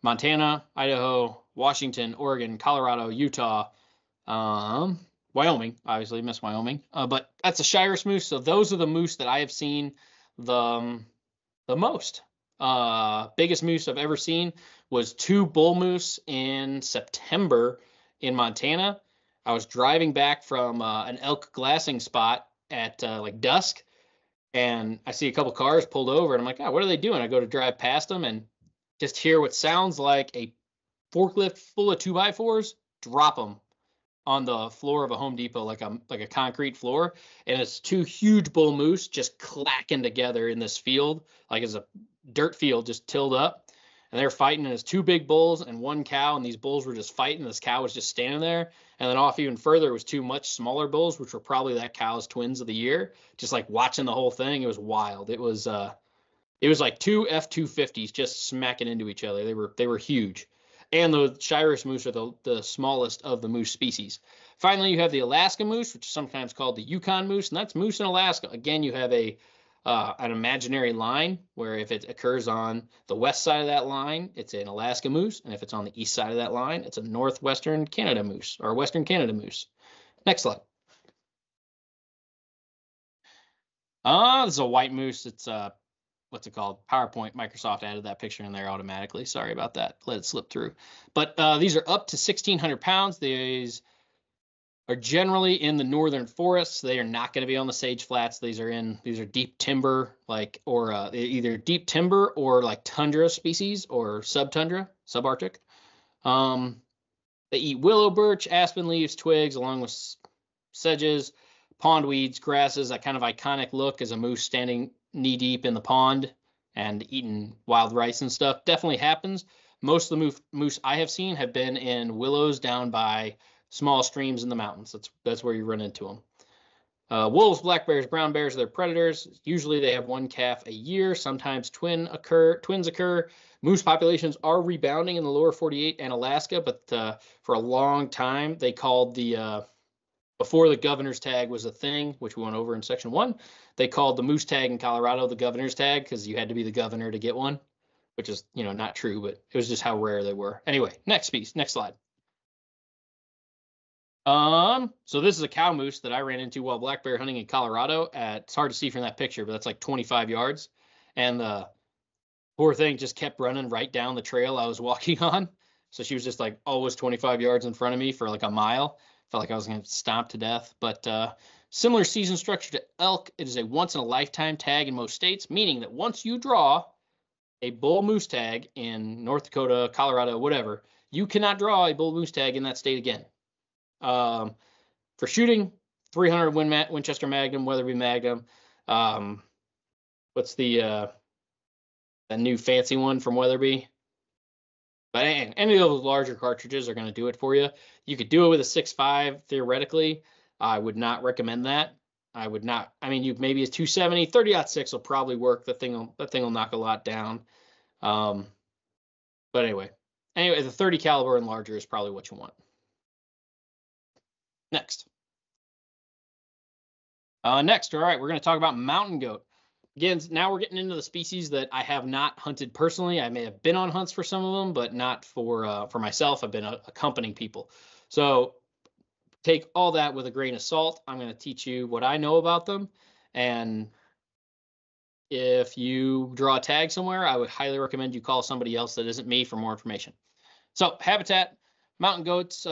Montana, Idaho, Washington, Oregon, Colorado, Utah, Wyoming, obviously miss Wyoming, but that's a Shiras moose. So those are the moose that I have seen the most. Biggest moose I've ever seen was 2 bull moose in September in Montana. I was driving back from an elk glassing spot at like dusk, and I see a couple cars pulled over, and I'm like, oh, what are they doing? I go to drive past them and just hear what sounds like a forklift full of 2x4s drop them on the floor of a Home Depot, like a concrete floor, and it's 2 huge bull moose just clacking together in this field, like it's a dirt field just tilled up, and they're fighting, and it's 2 big bulls and 1 cow, and these bulls were just fighting, this cow was just standing there, and then off even further was 2 much smaller bulls, which were probably that cow's twins of the year, just like watching the whole thing. It was wild. It was like 2 F-250s just smacking into each other. They were huge. And the Shiras moose are the smallest of the moose species. Finally, you have the Alaska moose, which is sometimes called the Yukon moose, and that's moose in Alaska. Again, you have an imaginary line where if it occurs on the west side of that line, it's an Alaska moose, and if it's on the east side of that line, it's a northwestern Canada moose or Western Canada moose. Next slide. This is a white moose. It's what's it called? PowerPoint. Microsoft added that picture in there automatically. Sorry about that. Let it slip through. But these are up to 1,600 pounds. These are generally in the northern forests. They are not going to be on the sage flats. These are deep timber, like, or either deep timber or like tundra species or subtundra, subarctic. They eat willow, birch, aspen leaves, twigs, along with sedges, pond weeds, grasses. That kind of iconic look is a moose standing knee deep in the pond and eating wild rice and stuff. Definitely happens. Most of the moose I have seen have been in willows down by small streams in the mountains. That's where you run into them. Wolves, black bears, brown bears are their predators. Usually they have 1 calf a year. Sometimes twins occur. Moose populations are rebounding in the lower 48 and Alaska, but for a long time they called the before the governor's tag was a thing, which we went over in section 1, they called the moose tag in Colorado the governor's tag because you had to be the governor to get one, which is, you know, not true, but it was just how rare they were. Anyway, next piece, next slide. So this is a cow moose that I ran into while black bear hunting in Colorado. It's hard to see from that picture, but that's like 25 yards. And the poor thing just kept running right down the trail I was walking on. So she was just like always 25 yards in front of me for like a mile. Felt like I was going to stomp to death, but similar season structure to elk. It is a once-in-a-lifetime tag in most states, meaning that once you draw a bull moose tag in North Dakota, Colorado, whatever, you cannot draw a bull moose tag in that state again. For shooting, 300 Winchester Magnum, Weatherby Magnum. What's the new fancy one from Weatherby? But any of those larger cartridges are going to do it for you. You could do it with a 6.5 theoretically. I would not recommend that. I would not. I mean, you maybe a 270, 30-06 will probably work. That thing will knock a lot down. But anyway, the 30 caliber and larger is probably what you want. Next. All right, we're going to talk about mountain goat. Again, now we're getting into the species that I have not hunted personally. I may have been on hunts for some of them, but not for myself. I've been accompanying people. So take all that with a grain of salt. I'm going to teach you what I know about them. And if you draw a tag somewhere, I would highly recommend you call somebody else that isn't me for more information. So habitat, mountain goats,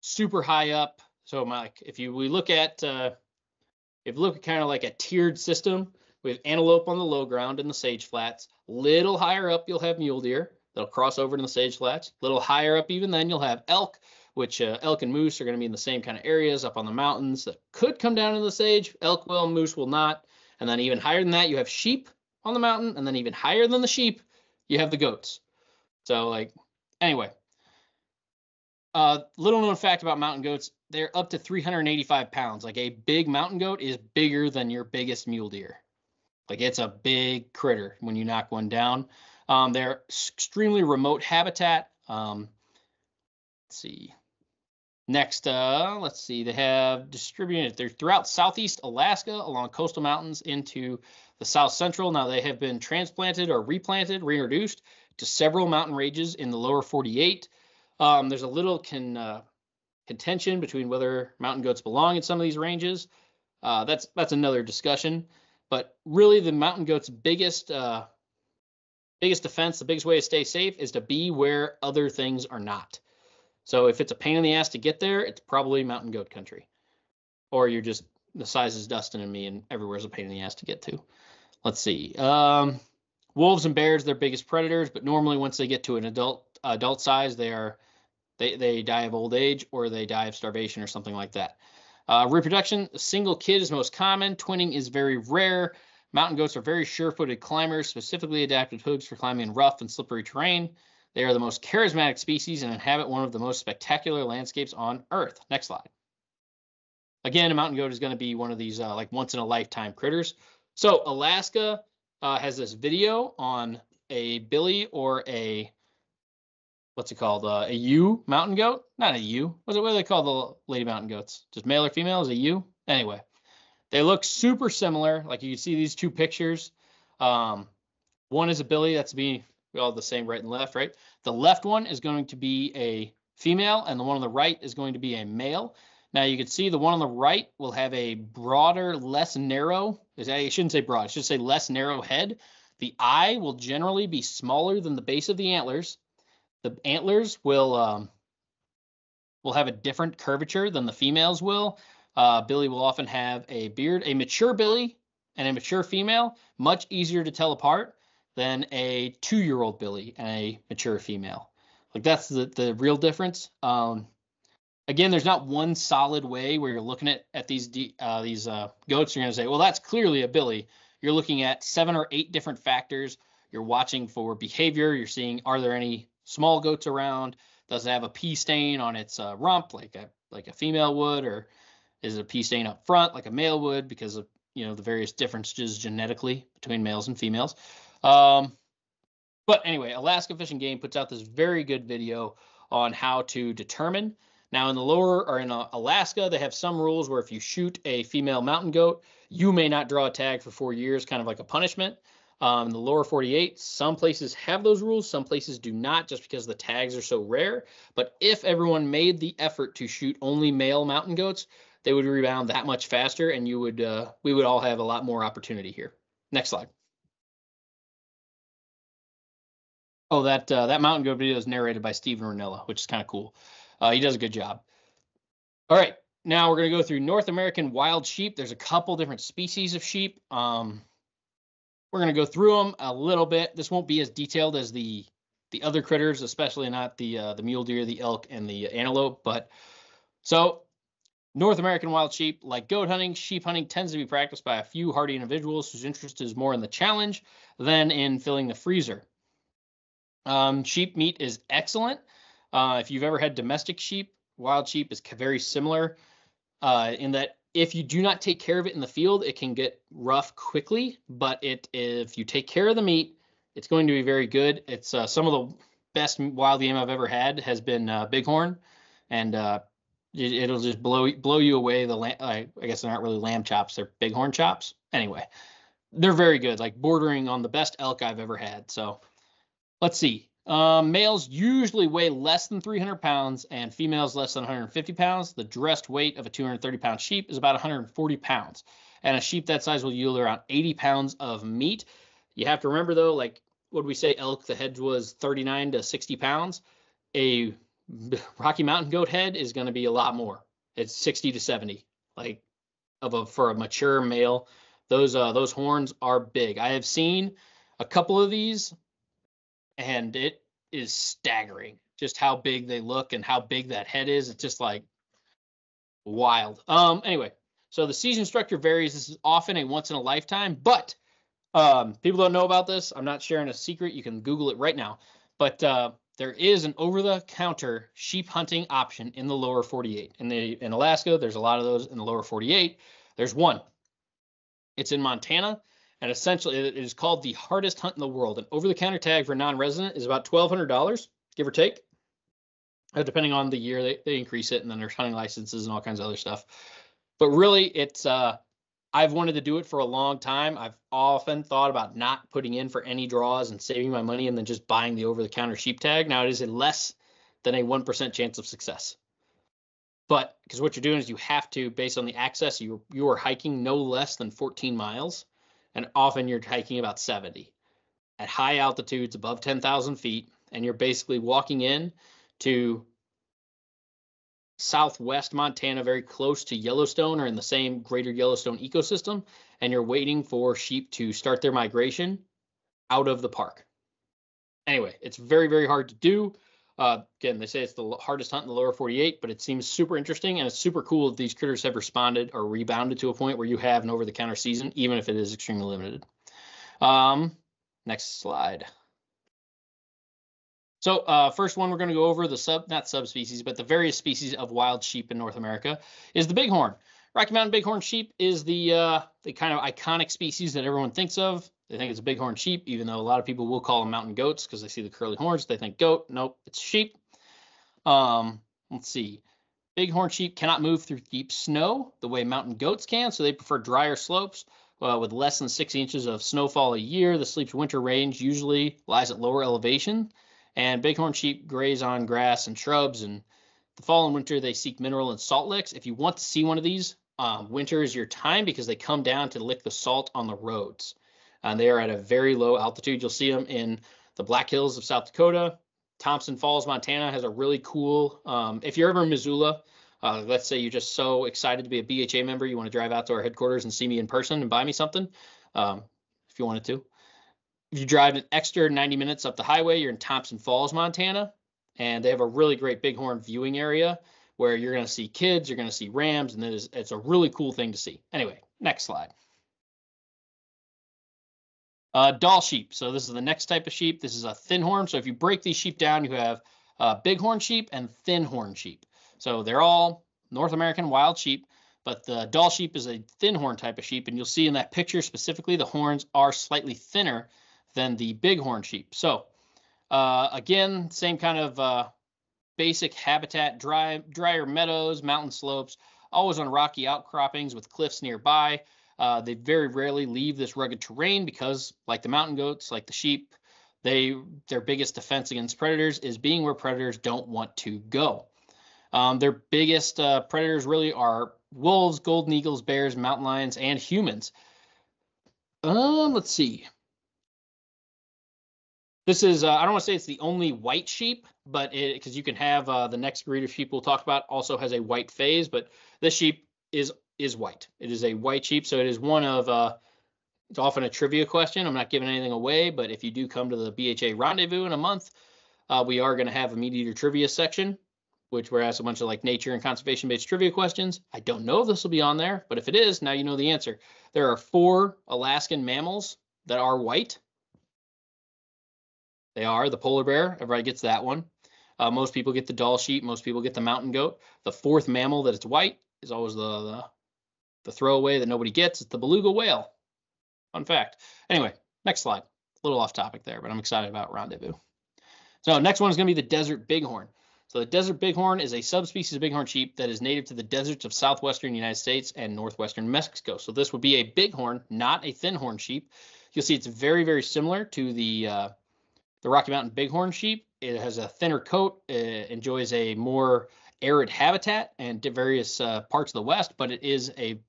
super high up. So Mike, we look at... if you look at kind of like a tiered system, we have antelope on the low ground in the sage flats. Little higher up, you'll have mule deer that'll cross over to the sage flats. Little higher up, even then, you'll have elk, which elk and moose are going to be in the same kind of areas up on the mountains that could come down into the sage. Elk will, moose will not. And then even higher than that, you have sheep on the mountain. And then even higher than the sheep, you have the goats. So like, anyway, little known fact about mountain goats. They're up to 385 pounds. Like, a big mountain goat is bigger than your biggest mule deer. Like, it's a big critter when you knock one down. They're extremely remote habitat. Let's see. Next, let's see. They have distributed. They're throughout southeast Alaska, along coastal mountains, into the south central. Now, they have been transplanted or replanted, reintroduced to several mountain ranges in the lower 48. There's a little contention between whether mountain goats belong in some of these ranges. That's another discussion, but really the mountain goat's biggest defense, the biggest way to stay safe, is to be where other things are not. So if it's a pain in the ass to get there, it's probably mountain goat country, or you're just the size is Dustin and me, and everywhere's a pain in the ass to get to. Let's see. Wolves and bears, their biggest predators, but normally once they get to an adult size, they die of old age, or they die of starvation or something like that. Reproduction, a single kid is most common. Twinning is very rare. Mountain goats are very sure-footed climbers, specifically adapted hooves for climbing in rough and slippery terrain. They are the most charismatic species and inhabit one of the most spectacular landscapes on Earth. Next slide. Again, a mountain goat is going to be one of these like once-in-a-lifetime critters. So Alaska has this video on a billy or a... what's it called? A ewe mountain goat? Not a ewe. What do they call the lady mountain goats? Just male or female? Is a ewe? Anyway, they look super similar. Like, you can see these two pictures. One is a billy. That's me. We all the same right and left, right? The left one is going to be a female, and the one on the right is going to be a male. Now, you can see the one on the right will have a broader, less narrow. I shouldn't say broad. I should say less narrow head. The eye will generally be smaller than the base of the antlers. The antlers will have a different curvature than the females will. Billy will often have a beard. A mature billy and a mature female, much easier to tell apart than a 2-year-old billy and a mature female. Like, that's the real difference. Again, there's not one solid way where you're looking at these goats. You're going to say, well, that's clearly a billy. You're looking at 7 or 8 different factors. You're watching for behavior. You're seeing, are there any small goats around? Does it have a pea stain on its rump like a female would, or is it a pea stain up front like a male would, because of, you know, the various differences genetically between males and females. But anyway, Alaska Fish and Game puts out this very good video on how to determine. Now, in the lower, or in Alaska, they have some rules where if you shoot a female mountain goat, you may not draw a tag for 4 years, kind of like a punishment. The lower 48, some places have those rules, some places do not, just because the tags are so rare. But if everyone made the effort to shoot only male mountain goats, they would rebound that much faster, and you would we would all have a lot more opportunity here. Next slide. Oh, that mountain goat video is narrated by Steven Ranella, which is kind of cool. He does a good job. All right, now we're going to go through North American wild sheep. There's a couple different species of sheep. We're going to go through them a little bit. This won't be as detailed as the other critters, especially not the mule deer, the elk, and the antelope. But so North American wild sheep, like goat hunting, sheep hunting tends to be practiced by a few hardy individuals whose interest is more in the challenge than in filling the freezer. Sheep meat is excellent. If you've ever had domestic sheep, wild sheep is very similar in that if you do not take care of it in the field, it can get rough quickly. But if you take care of the meat, it's going to be very good. It's some of the best wild game I've ever had has been bighorn, and it'll just blow you away. I guess they're not really lamb chops; they're bighorn chops. Anyway, they're very good, like bordering on the best elk I've ever had. So, let's see. Males usually weigh less than 300 pounds and females less than 150 pounds. The dressed weight of a 230-pound sheep is about 140 pounds, and a sheep that size will yield around 80 pounds of meat. You have to remember, though, like what we say, elk, the head was 39 to 60 pounds. A Rocky Mountain goat head is going to be a lot more. It's 60 to 70, like for a mature male. Those horns are big. I have seen a couple of these, and it is staggering just how big they look and how big that head is. It's just like wild. Anyway, so the season structure varies. This is often a once in a lifetime, but people don't know about this. I'm not sharing a secret. You can Google it right now. But there is an over-the-counter sheep hunting option in the lower 48. In Alaska, there's a lot of those in the lower 48. There's one. It's in Montana. And essentially, it is called the hardest hunt in the world. An over-the-counter tag for a non-resident is about $1,200, give or take. Depending on the year, they increase it, and then there's hunting licenses and all kinds of other stuff. But really, it's I've wanted to do it for a long time. I've often thought about not putting in for any draws and saving my money and then just buying the over-the-counter sheep tag. Now, it is less than a 1% chance of success. But because what you're doing is you have to, based on the access, you are hiking no less than 14 miles. And often you're hiking about 70 at high altitudes above 10,000 feet. And you're basically walking in to southwest Montana, very close to Yellowstone or in the same greater Yellowstone ecosystem. And you're waiting for sheep to start their migration out of the park. Anyway, it's very, very hard to do. Again, they say it's the hardest hunt in the lower 48, but it seems super interesting, and it's super cool that these critters have responded or rebounded to a point where you have an over-the-counter season, even if it is extremely limited. Next slide. So first one we're going to go over, the various species of wild sheep in North America is the bighorn. Rocky Mountain bighorn sheep is the kind of iconic species that everyone thinks of. They think it's a bighorn sheep, even though a lot of people will call them mountain goats because they see the curly horns. They think goat. Nope, it's sheep. Let's see. Bighorn sheep cannot move through deep snow the way mountain goats can, so they prefer drier slopes with less than 6 inches of snowfall a year. The sheep's winter range usually lies at lower elevation, and bighorn sheep graze on grass and shrubs. And the fall and winter, they seek mineral and salt licks. If you want to see one of these, winter is your time because they come down to lick the salt on the roads. And they are at a very low altitude. You'll see them in the Black Hills of South Dakota. Thompson Falls, Montana has a really cool, if you're ever in Missoula, let's say you're just so excited to be a BHA member, you want to drive out to our headquarters and see me in person and buy me something, if you wanted to. If you drive an extra 90 minutes up the highway, you're in Thompson Falls, Montana, and they have a really great bighorn viewing area where you're going to see kids, you're going to see rams, and it's a really cool thing to see. Anyway, next slide. Doll sheep. So this is the next type of sheep. This is a thin horn. So if you break these sheep down, you have bighorn sheep and thin horn sheep. So they're all North American wild sheep, but the doll sheep is a thin horn type of sheep. And you'll see in that picture specifically, the horns are slightly thinner than the bighorn sheep. So again, same kind of basic habitat, drier meadows, mountain slopes, always on rocky outcroppings with cliffs nearby. They very rarely leave this rugged terrain because, like the mountain goats, like the sheep, their biggest defense against predators is being where predators don't want to go. Their biggest predators really are wolves, golden eagles, bears, mountain lions, and humans. Let's see. This is, I don't want to say it's the only white sheep, but because you can have the next breed of sheep we'll talk about also has a white phase, but this sheep is white. It is a white sheep, so it is one of, it's often a trivia question. I'm not giving anything away, but if you do come to the BHA Rendezvous in a month, we are going to have a meat eater trivia section. which we're asked a bunch of like nature and conservation-based trivia questions. I don't know if this will be on there, but if it is, now you know the answer. There are 4 Alaskan mammals that are white. They are the polar bear. Everybody gets that one. Most people get the doll sheep. Most people get the mountain goat. The 4th mammal that is white is always the throwaway that nobody gets. It's the beluga whale. Fun fact. Anyway, next slide. A little off topic there, but I'm excited about Rendezvous. So next one is going to be the desert bighorn. So the desert bighorn is a subspecies of bighorn sheep that is native to the deserts of southwestern United States and northwestern Mexico. So this would be a bighorn, not a thin horn sheep. You'll see it's very, very similar to the Rocky Mountain bighorn sheep. It has a thinner coat, it enjoys a more arid habitat and various parts of the West, but it is a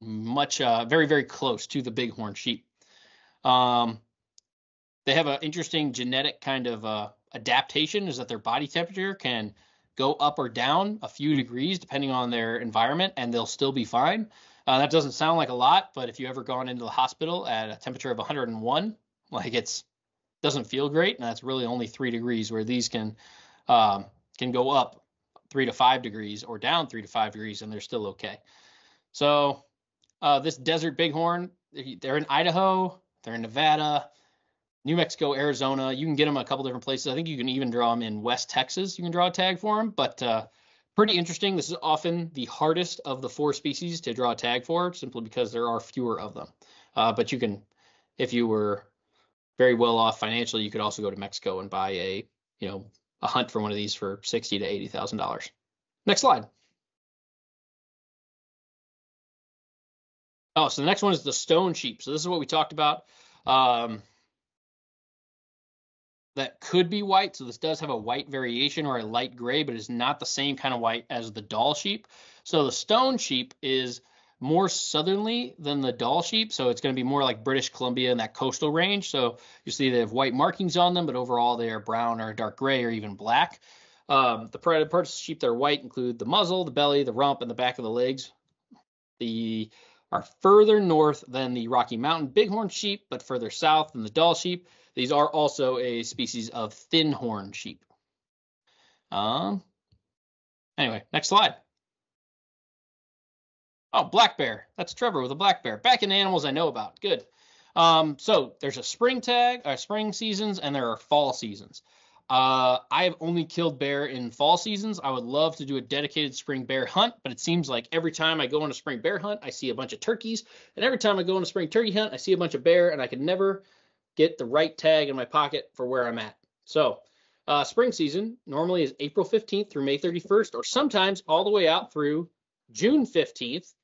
much very, very close to the bighorn sheep. They have an interesting genetic kind of adaptation, is that their body temperature can go up or down a few degrees depending on their environment, and they'll still be fine. That doesn't sound like a lot, but if you've ever gone into the hospital at a temperature of 101, like it doesn't feel great, and that's really only 3 degrees, where these can go up 3 to 5 degrees or down 3 to 5 degrees, and they're still okay. So this desert bighorn, they're in Idaho, they're in Nevada, New Mexico, Arizona. You can get them a couple different places. I think you can even draw them in West Texas. You can draw a tag for them, but pretty interesting. This is often the hardest of the 4 species to draw a tag for, simply because there are fewer of them. But you can, if you were very well off financially, you could also go to Mexico and buy a hunt for one of these for $60,000 to $80,000. Next slide. Oh, so the next one is the stone sheep. So this is what we talked about. That could be white. So this does have a white variation or a light gray, but it's not the same kind of white as the doll sheep. So the stone sheep is more southerly than the doll sheep. So it's going to be more like British Columbia and that coastal range. So you see they have white markings on them, but overall they are brown or dark gray or even black. The parts of the sheep that are white include the muzzle, the belly, the rump, and the back of the legs. They are further north than the Rocky Mountain bighorn sheep, but further south than the doll sheep. These are also a species of thin horn sheep. Anyway, next slide. Oh, black bear. That's Trevor with a black bear. Back in animals I know about. Good. So there's a spring tag, spring seasons, and there are fall seasons. I have only killed bear in fall seasons. I would love to do a dedicated spring bear hunt, but it seems like every time I go on a spring bear hunt, I see a bunch of turkeys. And every time I go on a spring turkey hunt, I see a bunch of bear, and I can never get the right tag in my pocket for where I'm at. So spring season normally is April 15th through May 31st, or sometimes all the way out through June 15th,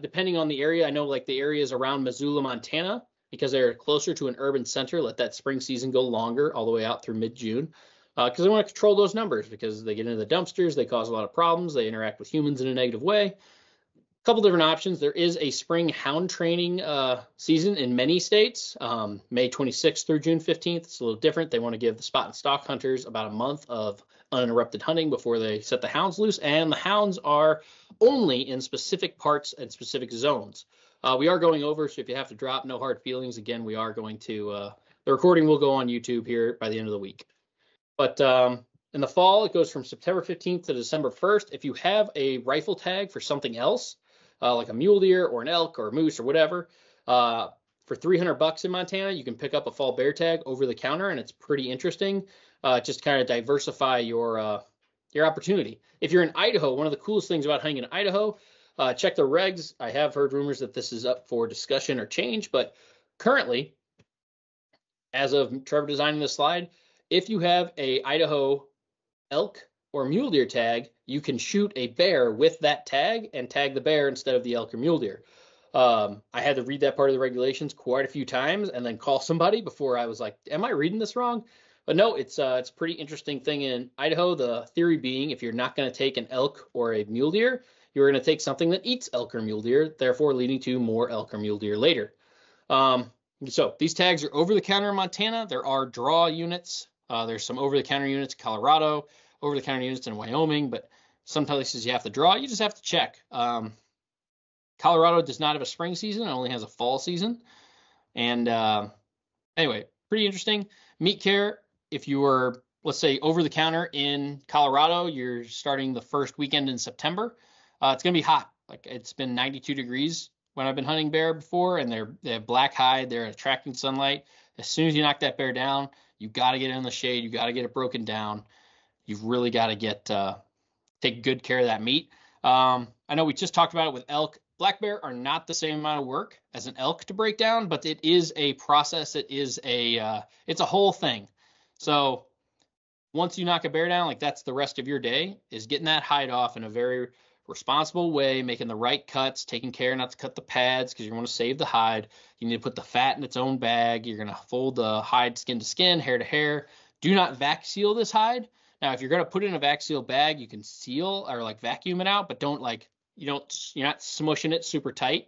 depending on the area. I know like the areas around Missoula, Montana, because they're closer to an urban center, let that spring season go longer all the way out through mid-June, because they want to control those numbers, because they get into the dumpsters, they cause a lot of problems, they interact with humans in a negative way. A couple different options. There is a spring hound training season in many states, May 26th through June 15th. It's a little different. They want to give the spot and stock hunters about a month of uninterrupted hunting before they set the hounds loose. And the hounds are only in specific parts and specific zones. We are going over, so if you have to drop, no hard feelings. Again, we are going to, the recording will go on YouTube here by the end of the week. But in the fall, it goes from September 15th to December 1st. If you have a rifle tag for something else, like a mule deer or an elk or a moose or whatever, for $300 in Montana, you can pick up a fall bear tag over the counter, and it's pretty interesting. Just kind of diversify your opportunity. If you're in Idaho, one of the coolest things about hunting in Idaho, check the regs. I have heard rumors that this is up for discussion or change, but currently, as of Trevor designing this slide, if you have a Idaho elk or mule deer tag, you can shoot a bear with that tag and tag the bear instead of the elk or mule deer. I had to read that part of the regulations quite a few times and then call somebody before I was like, am I reading this wrong? But no, it's a pretty interesting thing in Idaho. The theory being, if you're not going to take an elk or a mule deer, you're going to take something that eats elk or mule deer, therefore leading to more elk or mule deer later. So these tags are over the counter in Montana. There are draw units. There's some over the counter units in Colorado, over the counter units in Wyoming, but some places you have to draw. You just have to check. Colorado does not have a spring season. It only has a fall season. And anyway, pretty interesting. Meat care. If you were let's say over the counter in Colorado, you're starting the first weekend in September. It's going to be hot. Like it's been 92 degrees when I've been hunting bear before, and they have black hide. They're attracting sunlight. As soon as you knock that bear down, you got to get it in the shade. You got to get it broken down. You've really got to get take good care of that meat. I know we just talked about it with elk. Black bear are not the same amount of work as an elk to break down, but it is a process. It is a it's a whole thing. So once you knock a bear down, like that's the rest of your day is getting that hide off in a very responsible way, making the right cuts, taking care not to cut the pads because you want to save the hide. You need to put the fat in its own bag. You're going to fold the hide skin to skin, hair to hair. Do not vac seal this hide. Now, if you're going to put it in a vac seal bag, you can seal or like vacuum it out, but don't like you're not smushing it super tight.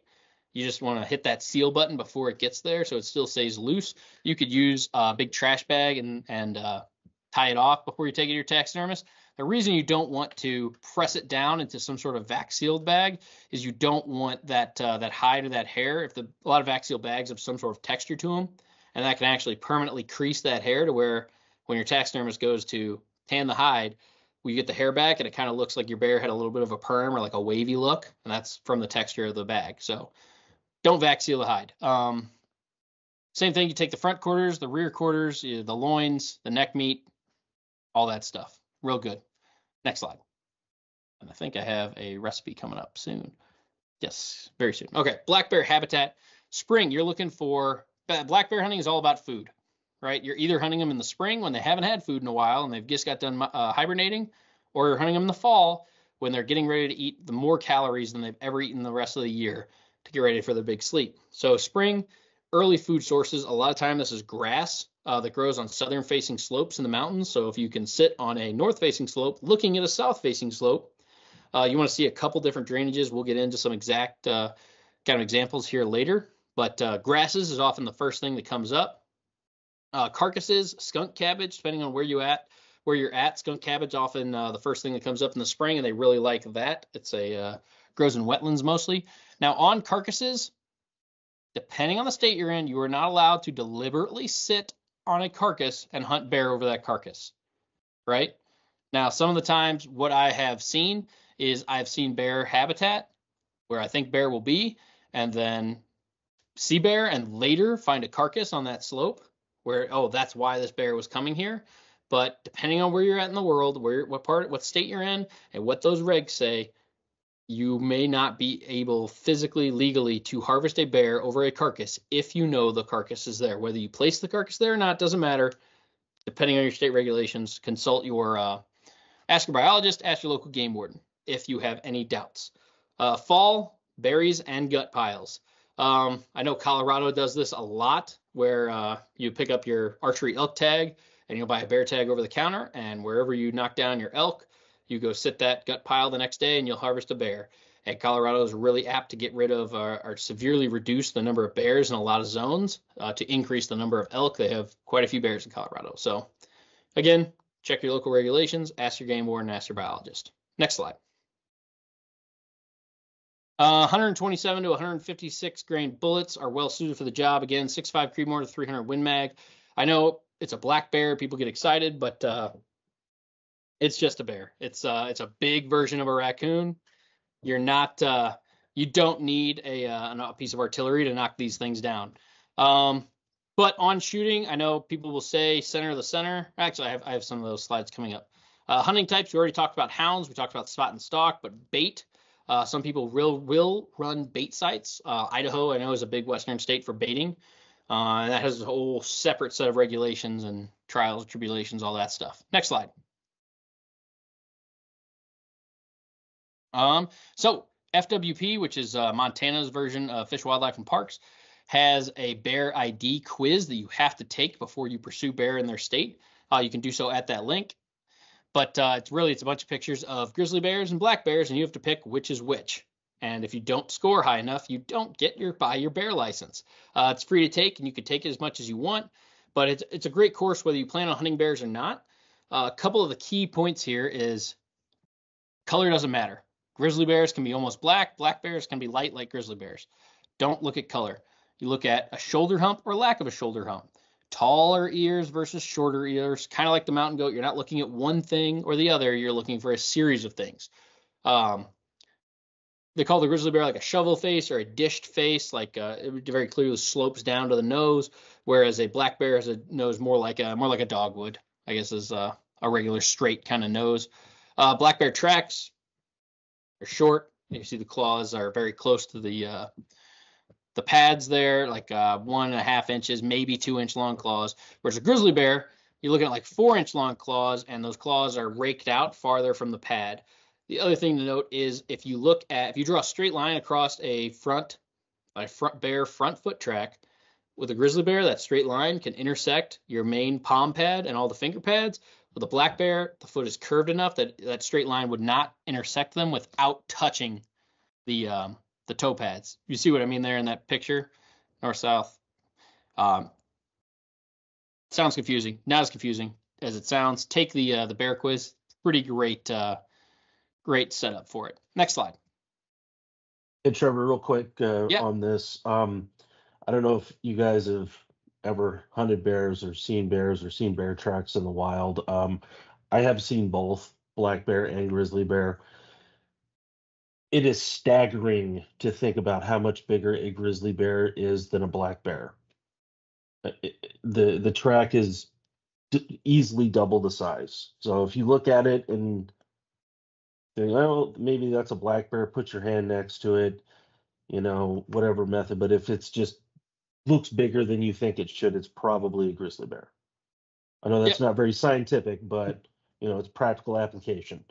You just want to hit that seal button before it gets there so it still stays loose. You could use a big trash bag and tie it off before you take it to your taxidermist. The reason you don't want to press it down into some sort of vac sealed bag is you don't want that that hide or that hair. If a lot of vac seal bags have some sort of texture to them, and that can actually permanently crease that hair to where when your taxidermist goes to tan the hide, we get the hair back and it kind of looks like your bear had a little bit of a perm or like a wavy look, and that's from the texture of the bag. So don't vac seal the hide. Same thing, you take the front quarters, the rear quarters, the loins, the neck meat, all that stuff. Real good. Next slide. And I think I have a recipe coming up soon. Yes, very soon. Okay, black bear habitat. Spring, you're looking for, black bear hunting is all about food, right? You're either hunting them in the spring when they haven't had food in a while and they've just got done hibernating, or you're hunting them in the fall when they're getting ready to eat the more calories than they've ever eaten the rest of the year to get ready for their big sleep. So spring, early food sources, a lot of time this is grass that grows on southern facing slopes in the mountains. So if you can sit on a north facing slope looking at a south facing slope, you want to see a couple different drainages. We'll get into some exact kind of examples here later, but grasses is often the first thing that comes up. Carcasses, skunk cabbage, depending on where you're at, skunk cabbage often the first thing that comes up in the spring, and they really like that. It's a grows in wetlands mostly. Now on carcasses, depending on the state you're in, you are not allowed to deliberately sit on a carcass and hunt bear over that carcass, right? Now, some of the times what I have seen is I've seen bear habitat where I think bear will be, and then see bear and later find a carcass on that slope where, oh, that's why this bear was coming here. But depending on where you're at in the world, what state you're in and what those regs say, you may not be able physically, legally to harvest a bear over a carcass if you know the carcass is there. Whether you place the carcass there or not doesn't matter. Depending on your state regulations, consult your ask your biologist, ask your local game warden if you have any doubts. Fall, berries and gut piles. I know Colorado does this a lot where you pick up your archery elk tag and you'll buy a bear tag over the counter, and wherever you knock down your elk, you go sit that gut pile the next day and you'll harvest a bear. And Colorado is really apt to get rid of or severely reduce the number of bears in a lot of zones to increase the number of elk. They have quite a few bears in Colorado. So again, check your local regulations, ask your game warden, ask your biologist. Next slide. 127 to 156 grain bullets are well suited for the job. Again, 6.5 Creedmoor to 300 Win Mag. I know it's a black bear, people get excited, but it's just a bear. It's a big version of a raccoon. You're not you don't need a piece of artillery to knock these things down. But on shooting, I know people will say center of the center. Actually, I have some of those slides coming up. Hunting types, we already talked about hounds. We talked about spot and stalk, but bait. Some people will run bait sites. Idaho, I know, is a big western state for baiting. And that has a whole separate set of regulations and trials, tribulations, all that stuff. Next slide. So FWP, which is Montana's version of Fish, Wildlife, and Parks, has a bear ID quiz that you have to take before you pursue bear in their state. You can do so at that link. But it's a bunch of pictures of grizzly bears and black bears, and you have to pick which is which. And if you don't score high enough, you don't get your bear license. It's free to take, and you can take it as much as you want. But it's a great course whether you plan on hunting bears or not. A couple of the key points here is color doesn't matter. Grizzly bears can be almost black. Black bears can be light like grizzly bears. Don't look at color. You look at a shoulder hump or lack of a shoulder hump. taller ears versus shorter ears, kind of like the mountain goat. You're not looking at one thing or the other. You're looking for a series of things. They call the grizzly bear like a shovel face or a dished face, like it very clearly slopes down to the nose, whereas a black bear has a nose more like a dogwood, I guess, is a regular straight kind of nose. Black bear tracks are short. You see the claws are very close to the pads there, like 1.5 inches, maybe 2 inch long claws, whereas a grizzly bear, you're looking at like 4 inch long claws, and those claws are raked out farther from the pad. The other thing to note is if you draw a straight line across a front bear foot track with a grizzly bear, that straight line can intersect your main palm pad and all the finger pads. With a black bear, the foot is curved enough that that straight line would not intersect them without touching the toe pads. You see what I mean there in that picture, north south. Sounds confusing, not as confusing as it sounds. Take the bear quiz. Pretty great. Great setup for it. Next slide. Hey, Trevor, real quick on this. I don't know if you guys have ever hunted bears or seen bear tracks in the wild. I have seen both black bear and grizzly bear. It is staggering to think about how much bigger a grizzly bear is than a black bear. The track is easily double the size. So if you look at it and think, well, maybe that's a black bear, put your hand next to it, whatever method. But if it's just looks bigger than you think it should, it's probably a grizzly bear. I know that's not very scientific, but it's practical application.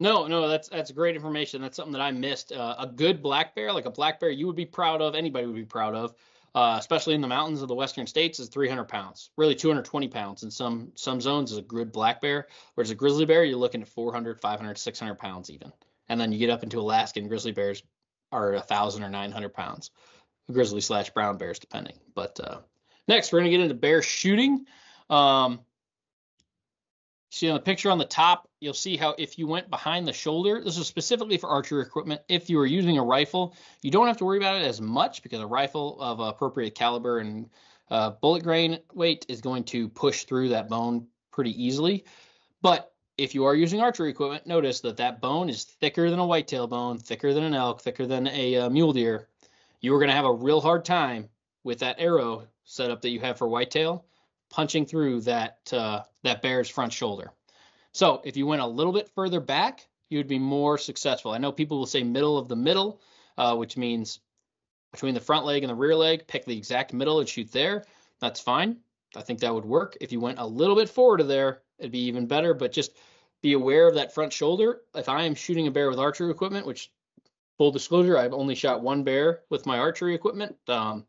No, that's great information. That's something that I missed. A good black bear, like a black bear you would be proud of, anybody would be proud of, especially in the mountains of the western states, is 300 pounds, really 220 pounds in some zones is a good black bear, whereas a grizzly bear, you're looking at 400, 500, 600 pounds even. And then you get up into Alaska and grizzly bears are 1,000 or 900 pounds, grizzly / brown bears, depending. But next, we're going to get into bear shooting. See on the picture on the top, you'll see how if you went behind the shoulder, this is specifically for archery equipment. If you were using a rifle, you don't have to worry about it as much because a rifle of appropriate caliber and bullet grain weight is going to push through that bone pretty easily. But if you are using archery equipment, notice that bone is thicker than a whitetail bone, thicker than an elk, thicker than a mule deer. You are going to have a real hard time with that arrow setup that you have for whitetail punching through that bear's front shoulder. So if you went a little bit further back, you'd be more successful. I know people will say middle of the middle, which means between the front leg and the rear leg, pick the exact middle and shoot there. That's fine. I think that would work. If you went a little bit forward of there, it'd be even better, but just be aware of that front shoulder. If I am shooting a bear with archery equipment, which, full disclosure, I've only shot one bear with my archery equipment. It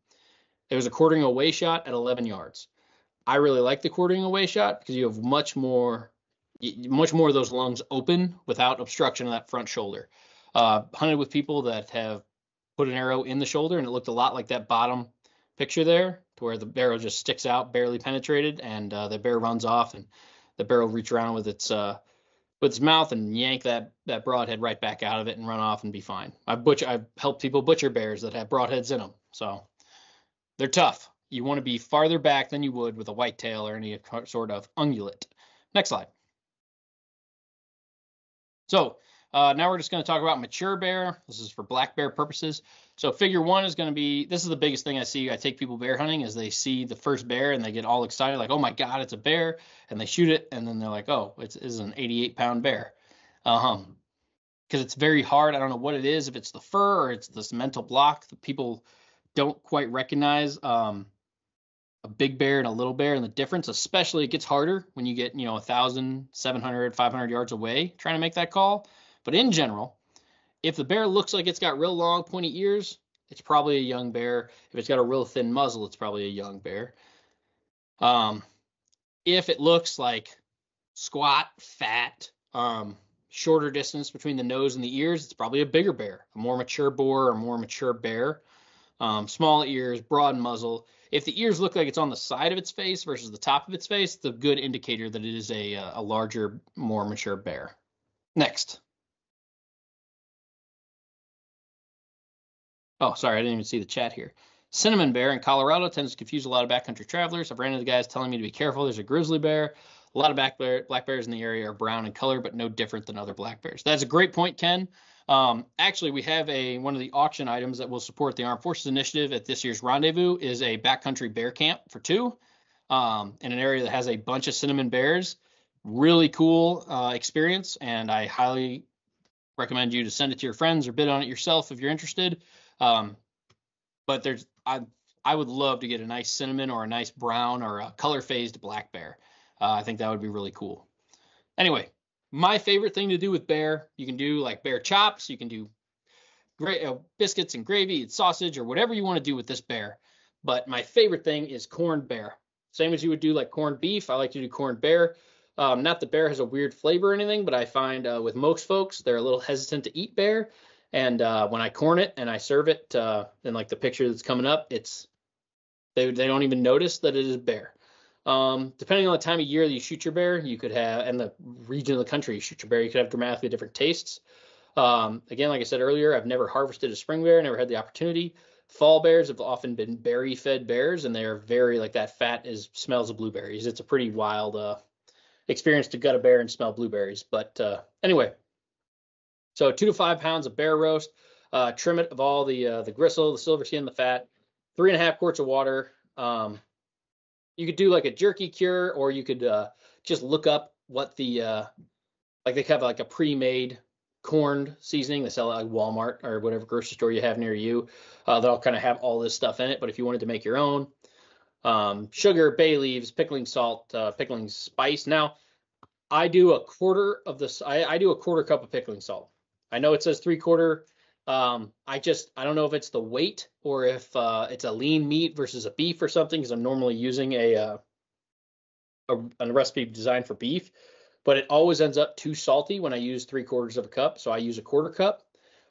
was a quartering away shot at 11 yards. I really like the quartering away shot because you have much more of those lungs open without obstruction of that front shoulder. Hunted with people that have put an arrow in the shoulder, and it looked a lot like that bottom picture there, to where the arrow just sticks out, barely penetrated, and the bear runs off, and the bear will reach around with its mouth and yank that broadhead right back out of it and run off and be fine. I've helped people butcher bears that have broadheads in them, so they're tough. You want to be farther back than you would with a whitetail or any sort of ungulate. Next slide. So now we're just going to talk about mature bear. This is for black bear purposes. So figure one is going to be, this is the biggest thing I see. I take people bear hunting is they see the first bear and they get all excited, like, oh my God, it's a bear, and they shoot it. And then they're like, oh, it's an 88-pound bear. Because it's very hard. I don't know what it is, if it's the fur or it's this mental block that people don't quite recognize a big bear and a little bear and the difference. Especially it gets harder when you get, 1,000, 700, 500 yards away trying to make that call. But in general, if the bear looks like it's got real long, pointy ears, it's probably a young bear. If it's got a real thin muzzle, it's probably a young bear. If it looks like squat, fat, shorter distance between the nose and the ears, it's probably a bigger bear, a more mature boar or more mature bear. Small ears, broad muzzle. If the ears look like it's on the side of its face versus the top of its face, it's a good indicator that it is a larger, more mature bear. Next. Oh, sorry, I didn't even see the chat here. Cinnamon bear in Colorado tends to confuse a lot of backcountry travelers. I've ran into guys telling me to be careful. There's a grizzly bear. A lot of black bears in the area are brown in color, but no different than other black bears. That's a great point, Ken. Actually, we have one of the auction items that will support the Armed Forces Initiative at this year's Rendezvous is a backcountry bear camp for two in an area that has a bunch of cinnamon bears. Really cool experience, and I highly recommend you to send it to your friends or bid on it yourself if you're interested. But I would love to get a nice cinnamon or a nice brown or a color-phased black bear. I think that would be really cool. Anyway, my favorite thing to do with bear, you can do like bear chops, you can do biscuits and gravy and sausage or whatever you want to do with this bear. But my favorite thing is corned bear. Same as you would do like corned beef, I like to do corned bear. Not that bear has a weird flavor or anything, but I find with most folks, they're a little hesitant to eat bear. And when I corn it and I serve it in like the picture that's coming up, they don't even notice that it is bear. Depending on the time of year that you shoot your bear, you could have, and the region of the country you shoot your bear, you could have dramatically different tastes. Again, like I said earlier, I've never harvested a spring bear, never had the opportunity. Fall bears have often been berry fed bears, and they are very like that fat smells of blueberries. It's a pretty wild experience to gut a bear and smell blueberries. But anyway, so 2 to 5 pounds of bear roast, trim it of all the gristle, the silver skin, the fat, 3.5 quarts of water. You could do like a jerky cure, or you could just look up what they have like a pre-made corned seasoning. They sell it at like Walmart or whatever grocery store you have near you. That'll kind of have all this stuff in it. But if you wanted to make your own, sugar, bay leaves, pickling salt, pickling spice. Now, I do a quarter of this. I do a quarter cup of pickling salt. I know it says 3/4. I don't know if it's the weight or if it's a lean meat versus a beef or something, because I'm normally using a recipe designed for beef, but it always ends up too salty when I use 3/4 of a cup. So I use a quarter cup,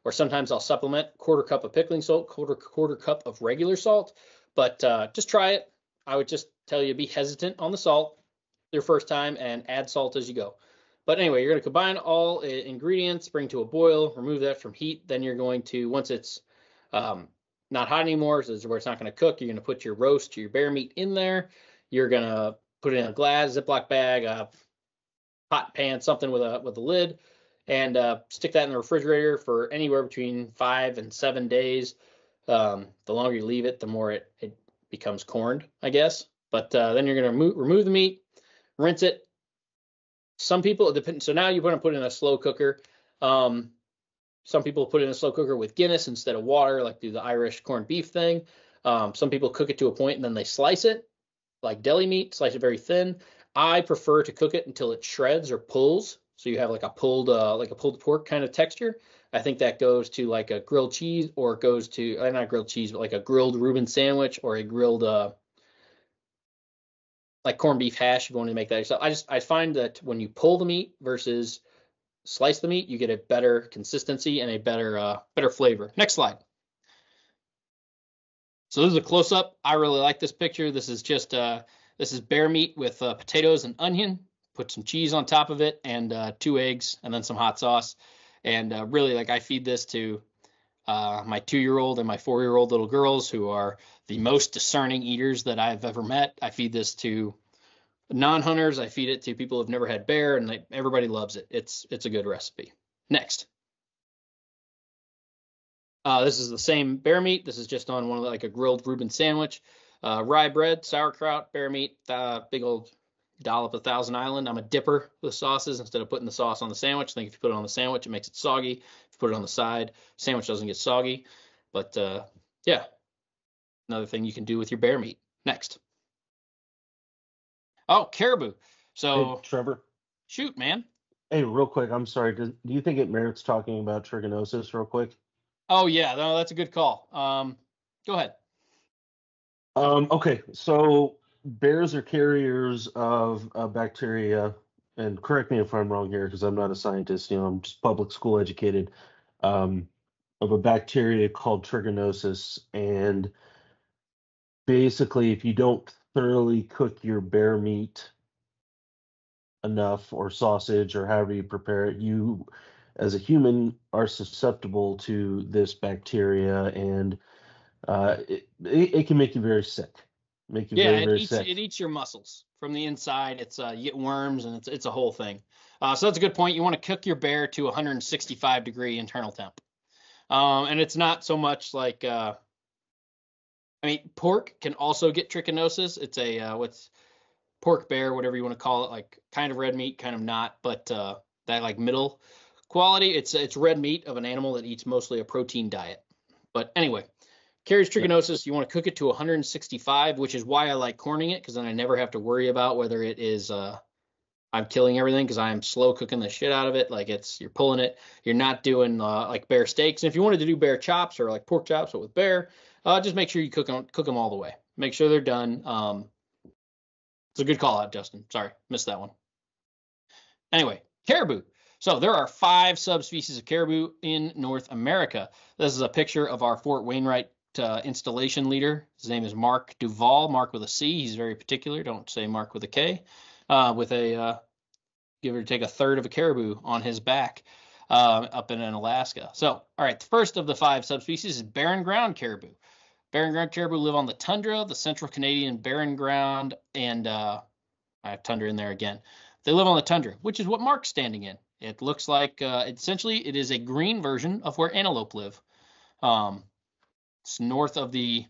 or sometimes I'll supplement quarter cup of pickling salt, quarter cup of regular salt, but just try it. I would just tell you, be hesitant on the salt your first time and add salt as you go. But anyway, you're going to combine all ingredients, bring to a boil, remove that from heat. Then you're going to, once it's not hot anymore, so this is where it's not going to cook, you're going to put your roast, your bear meat in there. You're going to put it in a glass, Ziploc bag, a hot pan, something with a lid, and stick that in the refrigerator for anywhere between 5 and 7 days. The longer you leave it, the more it becomes corned, I guess. But then you're going to remove the meat, rinse it. Some people, so now you want to put in a slow cooker. Some people put in a slow cooker with Guinness instead of water, like do the Irish corned beef thing. Some people cook it to a point and then they slice it, like deli meat, slice it very thin. I prefer to cook it until it shreds or pulls, so you have like a pulled pork kind of texture. I think that goes to like a grilled cheese, or goes to not grilled cheese, but like a grilled Reuben sandwich, or a grilled like corned beef hash, if you want to make that yourself. I find that when you pull the meat versus slice the meat, you get a better consistency and a better flavor. Next slide. So this is a close up. I really like this picture. This is just this is bear meat with potatoes and onion. Put some cheese on top of it and 2 eggs and then some hot sauce. And really, like, I feed this to my 2-year-old and my 4-year-old little girls, who are the most discerning eaters that I've ever met. I feed this to non-hunters. I feed it to people who've never had bear, and everybody loves it. It's a good recipe. Next. This is the same bear meat. This is just on a grilled Reuben sandwich. Rye bread, sauerkraut, bear meat, big old dollop of Thousand Island. I'm a dipper with sauces instead of putting the sauce on the sandwich. I think if you put it on the sandwich, it makes it soggy. Put it on the side, sandwich doesn't get soggy. But yeah, another thing you can do with your bear meat. Next. Oh, caribou. So hey, Trevor, shoot, man. Hey, real quick, I'm sorry, do you think it merits talking about trichinosis real quick? Oh yeah, no, that's a good call. Go ahead. Okay, so bears are carriers of bacteria. And correct me if I'm wrong here, because I'm not a scientist, I'm just public school educated, of a bacteria called trichinosis. And basically, if you don't thoroughly cook your bear meat enough, or sausage, or however you prepare it, you as a human are susceptible to this bacteria. And it can make you very sick. Make you very, very sick. It eats your muscles from the inside. It's you get worms, and it's a whole thing. So that's a good point. You want to cook your bear to 165 degree internal temp. And it's not so much like, I mean, pork can also get trichinosis. It's a, what's pork bear, whatever you want to call it, like kind of red meat, kind of not, but that like middle quality. It's red meat of an animal that eats mostly a protein diet. But anyway, carries trichinosis. You want to cook it to 165, which is why I like corning it, because then I never have to worry about whether it is, I'm killing everything, because I am slow cooking the shit out of it. Like it's, you're pulling it. You're not doing like bear steaks. And if you wanted to do bear chops or like pork chops, but with bear, just make sure you cook them all the way. Make sure they're done. It's a good call out, Dustin. Sorry, missed that one. Anyway, caribou. So there are 5 subspecies of caribou in North America. This is a picture of our Fort Wainwright installation leader. His name is Mark Duval. Mark with a C. He's very particular. Don't say Mark with a K. With a give or take a third of a caribou on his back up in Alaska. So, all right, the first of the 5 subspecies is barren ground caribou. Barren ground caribou live on the tundra, the central Canadian barren ground, and I have tundra in there again. They live on the tundra, which is what Mark's standing in. It looks like essentially it is a green version of where antelope live. It's north of the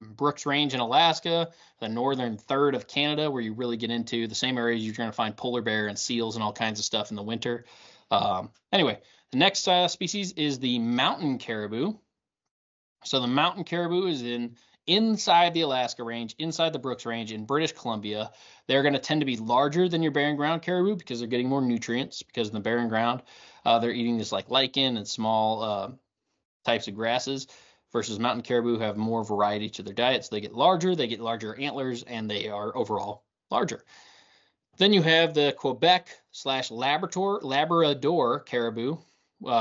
Brooks Range in Alaska, the northern third of Canada, where you really get into the same areas you're going to find polar bear and seals and all kinds of stuff in the winter. Anyway, the next species is the mountain caribou. So the mountain caribou is inside the Alaska Range, inside the Brooks Range in British Columbia. They're going to tend to be larger than your barren ground caribou because they're getting more nutrients, because in the barren ground, they're eating this like lichen and small types of grasses. Versus mountain caribou have more variety to their diet. So they get larger antlers, and they are overall larger. Then you have the Quebec/Labrador caribou,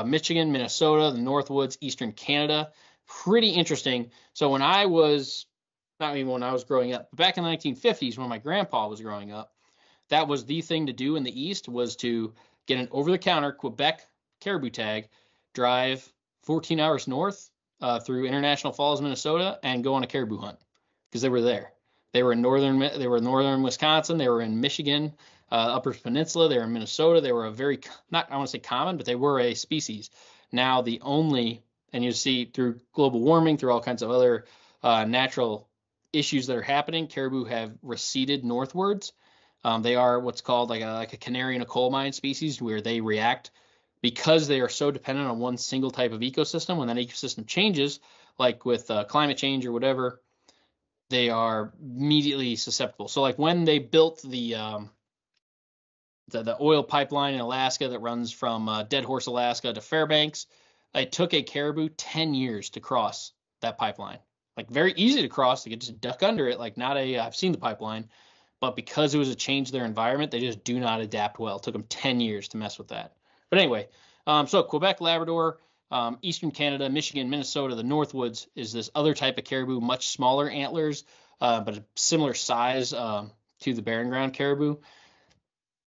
Michigan, Minnesota, the Northwoods, Eastern Canada. Pretty interesting. So when I was, not even when I was growing up, but back in the 1950s when my grandpa was growing up, that was the thing to do in the East, was to get an over-the-counter Quebec caribou tag, drive 14 hours north, through International Falls, Minnesota, and go on a caribou hunt, because they were there. They were in northern Wisconsin. They were in Michigan, Upper Peninsula. They were in Minnesota. They were a very, not I want to say common, but they were a species. Now the only, and you see through global warming, through all kinds of other natural issues that are happening, caribou have receded northwards. They are what's called like a canary in a coal mine species, where they react because they are so dependent on one single type of ecosystem. When that ecosystem changes, like with climate change or whatever, they are immediately susceptible. So like when they built the oil pipeline in Alaska that runs from Dead Horse, Alaska to Fairbanks, it took a caribou 10 years to cross that pipeline. Like very easy to cross. They could just duck under it. Like not a, I've seen the pipeline, but because it was a change to their environment, they just do not adapt well. It took them 10 years to mess with that. But anyway, so Quebec, Labrador, Eastern Canada, Michigan, Minnesota, the Northwoods is this other type of caribou, much smaller antlers, but a similar size to the barren ground caribou.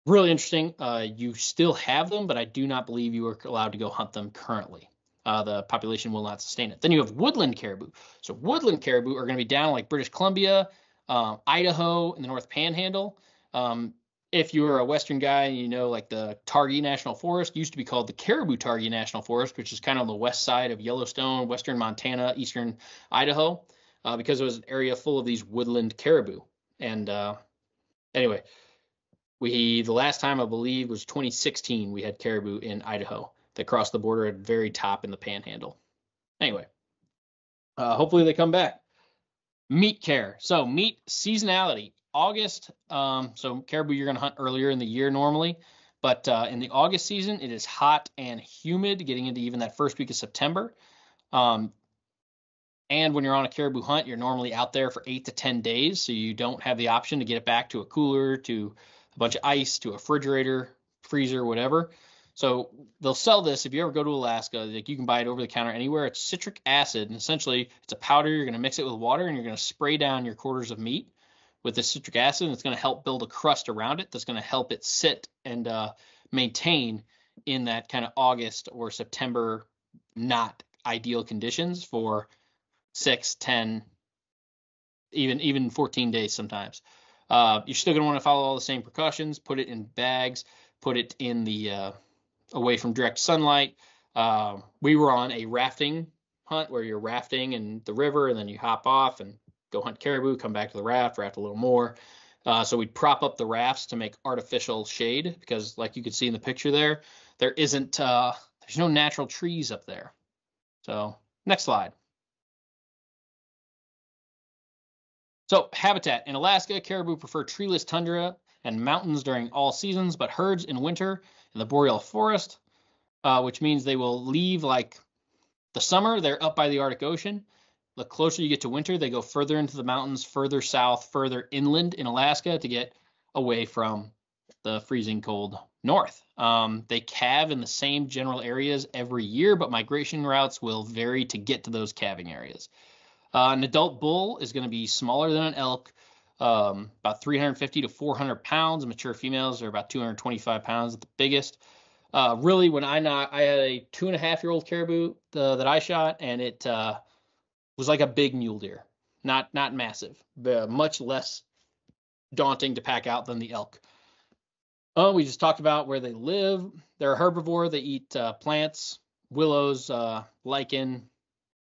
Really interesting. You still have them, but I do not believe you are allowed to go hunt them currently. The population will not sustain it. Then you have woodland caribou. So woodland caribou are going to be down like British Columbia, Idaho, and the North Panhandle. If you're a Western guy, you know, like the Targhee National Forest used to be called the Caribou Targhee National Forest, which is kind of on the west side of Yellowstone, Western Montana, Eastern Idaho, because it was an area full of these woodland caribou. And anyway, the last time I believe was 2016, we had caribou in Idaho that crossed the border at the very top in the panhandle. Anyway, hopefully they come back. Meat care. So meat seasonality. August, so caribou you're going to hunt earlier in the year normally, but in the August season, it is hot and humid, getting into even that first week of September. And when you're on a caribou hunt, you're normally out there for 8 to 10 days, so you don't have the option to get it back to a cooler, to a bunch of ice, to a refrigerator, freezer, whatever. So they'll sell this if you ever go to Alaska. Like you can buy it over the counter anywhere. It's citric acid, and essentially it's a powder. You're going to mix it with water, and you're going to spray down your quarters of meat with the citric acid, and it's going to help build a crust around it that's going to help it sit and maintain in that kind of August or September not ideal conditions for 6, 10, even 14 days sometimes. You're still going to want to follow all the same precautions. Put it in bags, put it in the away from direct sunlight. We were on a rafting hunt where you're rafting in the river and then you hop off and go hunt caribou, come back to the raft a little more. So we'd prop up the rafts to make artificial shade because, like you could see in the picture there, there's no natural trees up there. So next slide. So habitat. In Alaska, caribou prefer treeless tundra and mountains during all seasons, but herds in winter in the boreal forest, which means they will leave like the summer. They're up by the Arctic Ocean. The closer you get to winter, they go further into the mountains, further south, further inland in Alaska to get away from the freezing cold north. They calve in the same general areas every year, but migration routes will vary to get to those calving areas. An adult bull is going to be smaller than an elk, about 350 to 400 pounds. Mature females are about 225 pounds at the biggest. Really, when I had a 2.5-year-old caribou that I shot, and it was like a big mule deer, not massive, but much less daunting to pack out than the elk. We just talked about where they live. They're a herbivore. They eat plants, willows, lichen,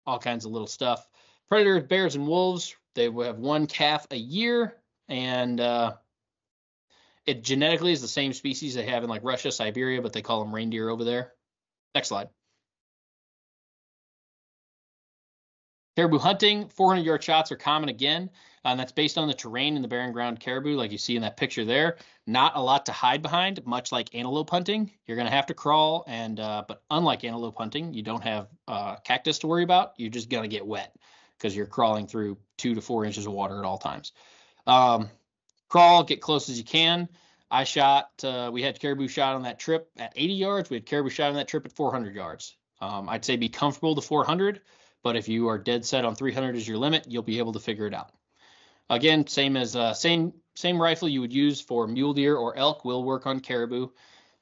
all kinds of little stuff. Predators, bears, and wolves. They will have one calf a year, and it genetically is the same species they have in like Russia, Siberia, but they call them reindeer over there. Next slide. Caribou hunting, 400-yard shots are common again, and that's based on the terrain in the barren ground caribou, like you see in that picture there. Not a lot to hide behind, much like antelope hunting. You're going to have to crawl, and but unlike antelope hunting, you don't have cactus to worry about. You're just going to get wet because you're crawling through 2 to 4 inches of water at all times. Crawl, get close as you can. We had caribou shot on that trip at 80 yards. We had caribou shot on that trip at 400 yards. I'd say be comfortable to 400. But if you are dead set on 300 as your limit, you'll be able to figure it out. Again, same as same rifle you would use for mule deer or elk will work on caribou.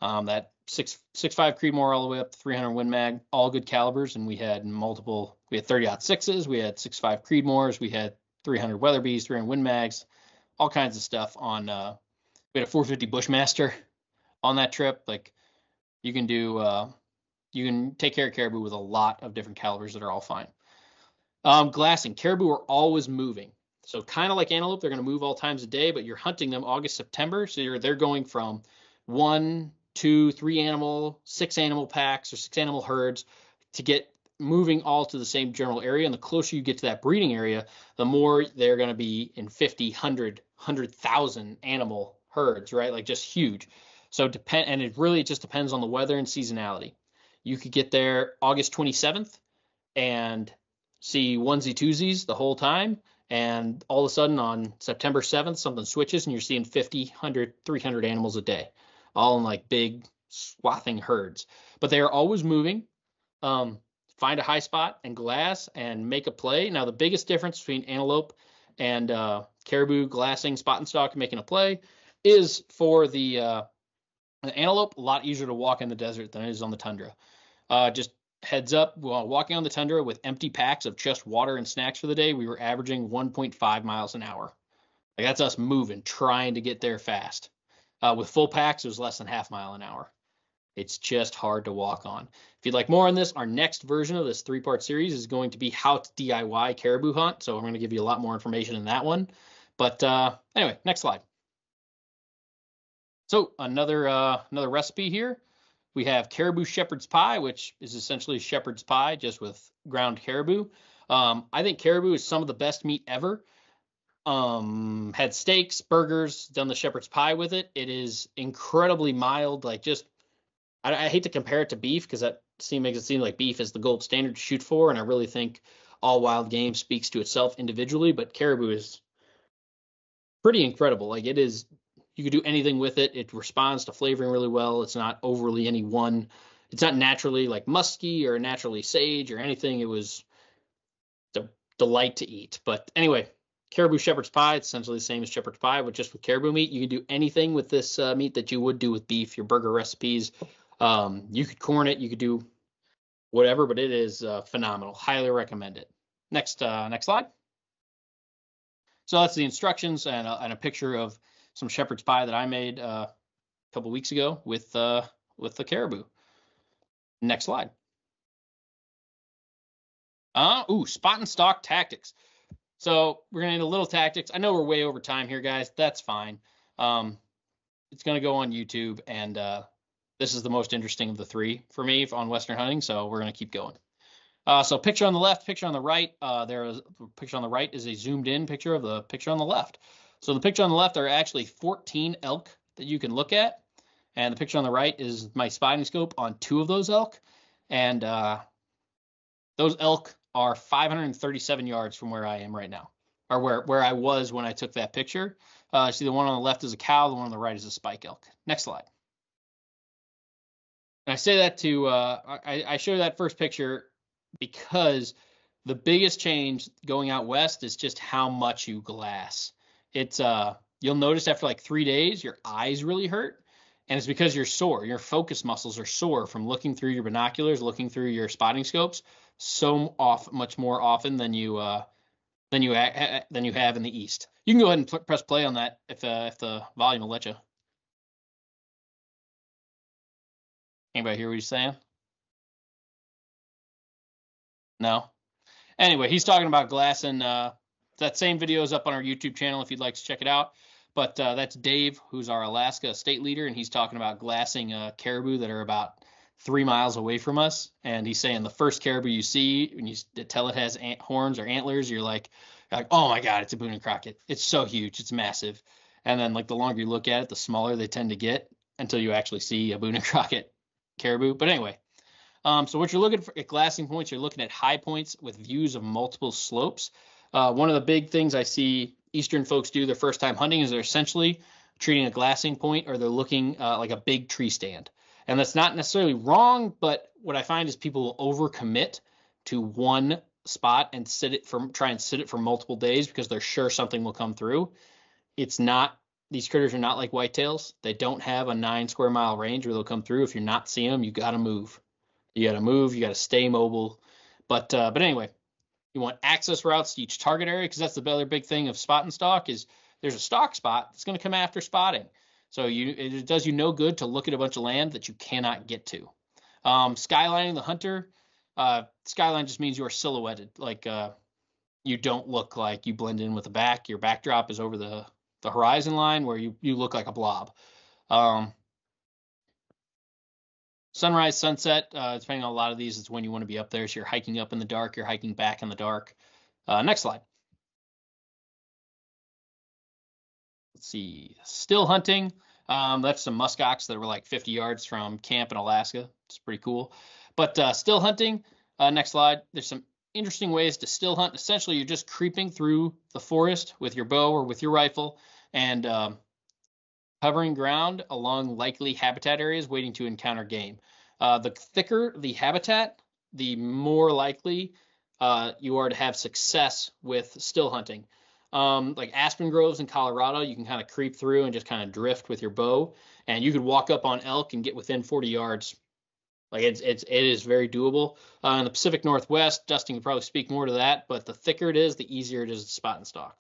That 6.5 Creedmoor all the way up to 300 Win Mag, all good calibers, and we had 30-06s, we had 6.5 Creedmoors, we had 300 Weatherbys, 300 Win Mags, all kinds of stuff on. We had a 450 Bushmaster on that trip. Like you can do. You can take care of caribou with a lot of different calibers that are all fine. Glassing. Caribou are always moving. So kind of like antelope, they're going to move all times a day, but you're hunting them August, September. So they're going from 1, 2, 3 animal, 6 animal packs or 6 animal herds to get moving all to the same general area. And the closer you get to that breeding area, the more they're going to be in 50, 100, 100,000 animal herds, right? Like just huge. So it just depends on the weather and seasonality. You could get there August 27th and see onesie twosies the whole time. And all of a sudden on September 7th, something switches and you're seeing 50, 100, 300 animals a day, all in like big swathing herds. But they are always moving. Find a high spot and glass and make a play. Now, the biggest difference between antelope and caribou glassing, spot and stalk, and making a play is for the antelope, a lot easier to walk in the desert than it is on the tundra. Just heads up, while walking on the tundra with empty packs of just water and snacks for the day, we were averaging 1.5 miles an hour. Like that's us moving, trying to get there fast. With full packs, it was less than ½ mile an hour. It's just hard to walk on. If you'd like more on this, our next version of this 3-part series is going to be how to DIY caribou hunt. So I'm going to give you a lot more information in that one. But anyway, next slide. So another recipe here. We have caribou shepherd's pie, which is essentially shepherd's pie just with ground caribou. I think caribou is some of the best meat ever. Had steaks, burgers, done the shepherd's pie with it. It is incredibly mild. Like just, I hate to compare it to beef because that makes it seem like beef is the gold standard to shoot for, and I really think all wild game speaks to itself individually. But caribou is pretty incredible. Like it is. You could do anything with it. It responds to flavoring really well. It's not overly any one. It's not naturally like musky or naturally sage or anything. It was a delight to eat. But anyway, caribou shepherd's pie, it's essentially the same as shepherd's pie, but just with caribou meat. You can do anything with this meat that you would do with beef, your burger recipes. You could corn it. You could do whatever, but it is phenomenal. Highly recommend it. Next slide. So that's the instructions and a picture of some shepherd's pie that I made a couple weeks ago with the caribou. Next slide. Ooh, spot and stalk tactics. So we're gonna need a little tactics. I know we're way over time here, guys. That's fine. It's gonna go on YouTube, and this is the most interesting of the three for me on Western hunting. So we're gonna keep going. So picture on the left, picture on the right. There is picture on the right is a zoomed in picture of the picture on the left. So the picture on the left are actually 14 elk that you can look at, and the picture on the right is my spotting scope on 2 of those elk, and those elk are 537 yards from where I am right now, or where I was when I took that picture. See, the one on the left is a cow, the one on the right is a spike elk. Next slide. And I say that to I show that first picture because the biggest change going out west is just how much you glass. It's you'll notice after like 3 days your eyes really hurt, and it's because you're sore. Your focus muscles are sore from looking through your binoculars, looking through your spotting scopes much more often than you have in the east. You can go ahead and press play on that if the volume will let you. Anybody hear what he's saying? No. Anyway, he's talking about glass, and that same video is up on our YouTube channel if you'd like to check it out. But that's Dave, who's our Alaska state leader, and he's talking about glassing caribou that are about 3 miles away from us. And he's saying the first caribou you see, when you tell it has horns or antlers, you're like, oh my God, it's a Boone and Crockett. It's so huge, it's massive. And then like the longer you look at it, the smaller they tend to get until you actually see a Boone and Crockett caribou. But anyway, so what you're looking for at glassing points, you're looking at high points with views of multiple slopes. One of the big things I see Eastern folks do their first time hunting is they're essentially treating a glassing point, or they're looking like a big tree stand. And that's not necessarily wrong, but what I find is people will overcommit to one spot and try and sit it for multiple days because they're sure something will come through. It's not, these critters are not like whitetails. They don't have a 9 square mile range where they'll come through. If you're not seeing them, you got to move. You got to move. You got to stay mobile. But anyway, you want access routes to each target area, because that's the other big thing of spot and stalk is there's a stalk spot that's going to come after spotting. So it does you no good to look at a bunch of land that you cannot get to. Skylining the hunter, skyline just means you are silhouetted. Like you don't look like you blend in with the back. Your backdrop is over the horizon line where you look like a blob. Sunrise, sunset, depending on a lot of these, it's when you want to be up there. So you're hiking up in the dark, you're hiking back in the dark. Next slide. Let's see, still hunting. That's some muskox that were like 50 yards from camp in Alaska. It's pretty cool. But still hunting, next slide. There's some interesting ways to still hunt. Essentially, you're just creeping through the forest with your bow or with your rifle and covering ground along likely habitat areas, waiting to encounter game. The thicker the habitat, the more likely you are to have success with still hunting. Like aspen groves in Colorado, you can kind of creep through and just kind of drift with your bow, and you could walk up on elk and get within 40 yards. Like it is very doable. In the Pacific Northwest, Dustin can probably speak more to that, but the thicker it is, the easier it is to spot and stalk.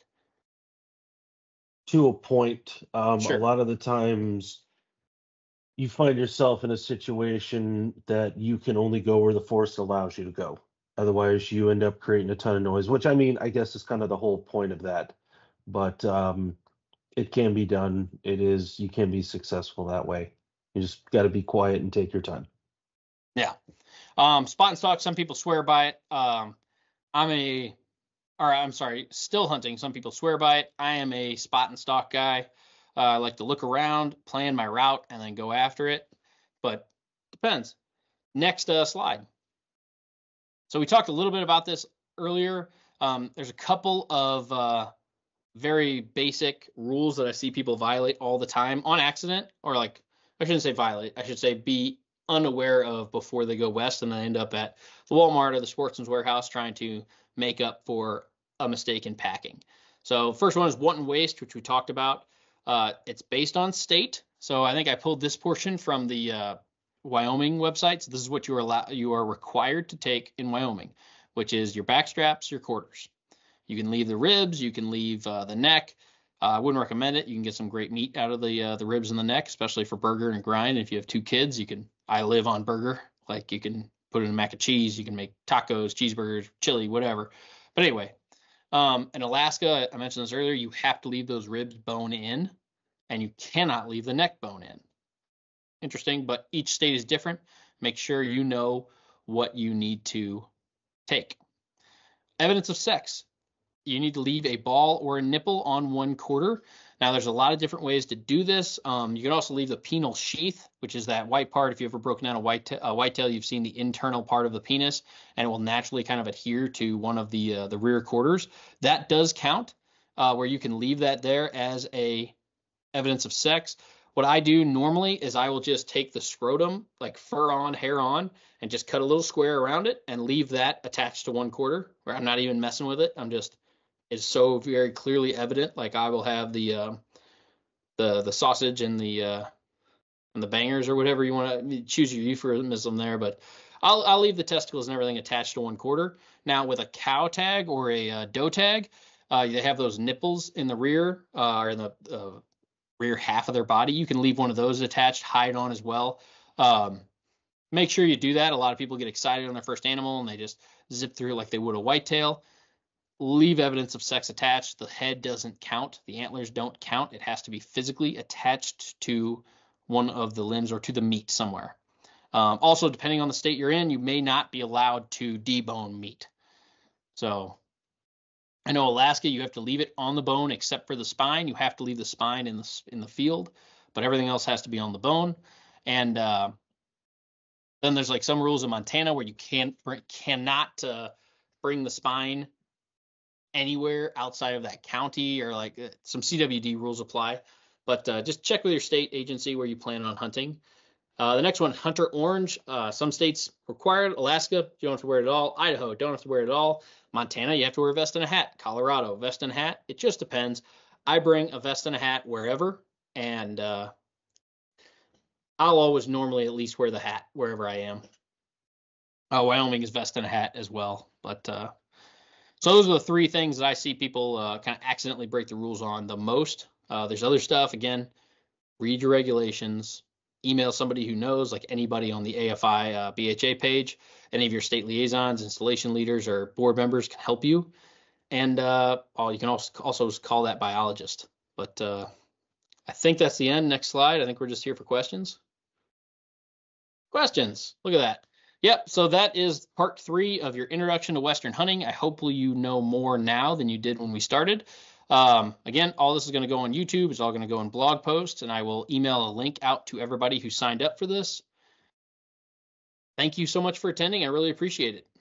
To a point, sure. A lot of the times you find yourself in a situation that you can only go where the forest allows you to go. Otherwise, you end up creating a ton of noise, which I mean, I guess is kind of the whole point of that. But it can be done. You can be successful that way. You just got to be quiet and take your time. Yeah. Spot and stalk, some people swear by it. Still hunting, some people swear by it. I am a spot and stalk guy. I like to look around, plan my route, and then go after it. But depends. Next slide. So we talked a little bit about this earlier. There's a couple of very basic rules that I see people violate all the time on accident, or like, I shouldn't say violate, I should say be unaware of before they go west, and then end up at the Walmart or the Sportsman's Warehouse trying to make up for a mistake in packing. So first one is want and waste, which we talked about. It's based on state. So I think I pulled this portion from the Wyoming websites. This is what you are required to take in Wyoming. which is your back straps, your quarters. You can leave the ribs, you can leave the neck. I wouldn't recommend it. You can get some great meat out of the ribs and the neck, especially for burger and grind. If you have two kids, you can, I live on burger. Like you can put it in mac and cheese, you can make tacos, cheeseburgers, chili, whatever. But anyway, in Alaska, I mentioned this earlier, you have to leave those ribs bone in and you cannot leave the neck bone in. Interesting, but each state is different. Make sure you know what you need to take. Evidence of sex. You need to leave a ball or a nipple on one quarter. Now, there's a lot of different ways to do this. You can also leave the penile sheath, which is that white part. If you've ever broken down a whitetail, you've seen the internal part of the penis, and it will naturally kind of adhere to one of the rear quarters. That does count, where you can leave that there as a evidence of sex. What I do normally is I will just take the scrotum, like fur on, hair on, and just cut a little square around it and leave that attached to one quarter, where I'm not even messing with it. I'm just, it's so very clearly evident. Like I will have the sausage and the bangers or whatever you want to choose your euphemism there, but I'll leave the testicles and everything attached to one quarter. Now with a cow tag or a doe tag, they have those nipples in the rear or in the rear half of their body. You can leave one of those attached, hide on as well. Make sure you do that. A lot of people get excited on their first animal and they just zip through like they would a whitetail. Leave evidence of sex attached. The head doesn't count. The antlers don't count. It has to be physically attached to one of the limbs or to the meat somewhere. Also, depending on the state you're in, you may not be allowed to debone meat. So I know Alaska, you have to leave it on the bone except for the spine. You have to leave the spine in the field, but everything else has to be on the bone. And then there's like some rules in Montana where you cannot bring the spine anywhere outside of that county, or like some CWD rules apply. But just check with your state agency where you plan on hunting. The next one, hunter orange. Some states require it. Alaska, you don't have to wear it at all. Idaho, don't have to wear it at all. Montana, you have to wear a vest and a hat. Colorado, vest and a hat. It just depends. I bring a vest and a hat wherever, and I'll always normally at least wear the hat wherever I am. Wyoming is vest and a hat as well. But so those are the three things that I see people kind of accidentally break the rules on the most. There's other stuff. Again, read your regulations. Email somebody who knows, like anybody on the AFI BHA page. Any of your state liaisons, installation leaders, or board members can help you. And you can also call that biologist. But I think that's the end. Next slide. I think we're just here for questions. Questions. Look at that. Yep. So that is part 3 of your introduction to Western hunting. I hope you know more now than you did when we started. Again, all this is going to go on YouTube. It's all going to go in blog posts, and I will email a link out to everybody who signed up for this. Thank you so much for attending. I really appreciate it.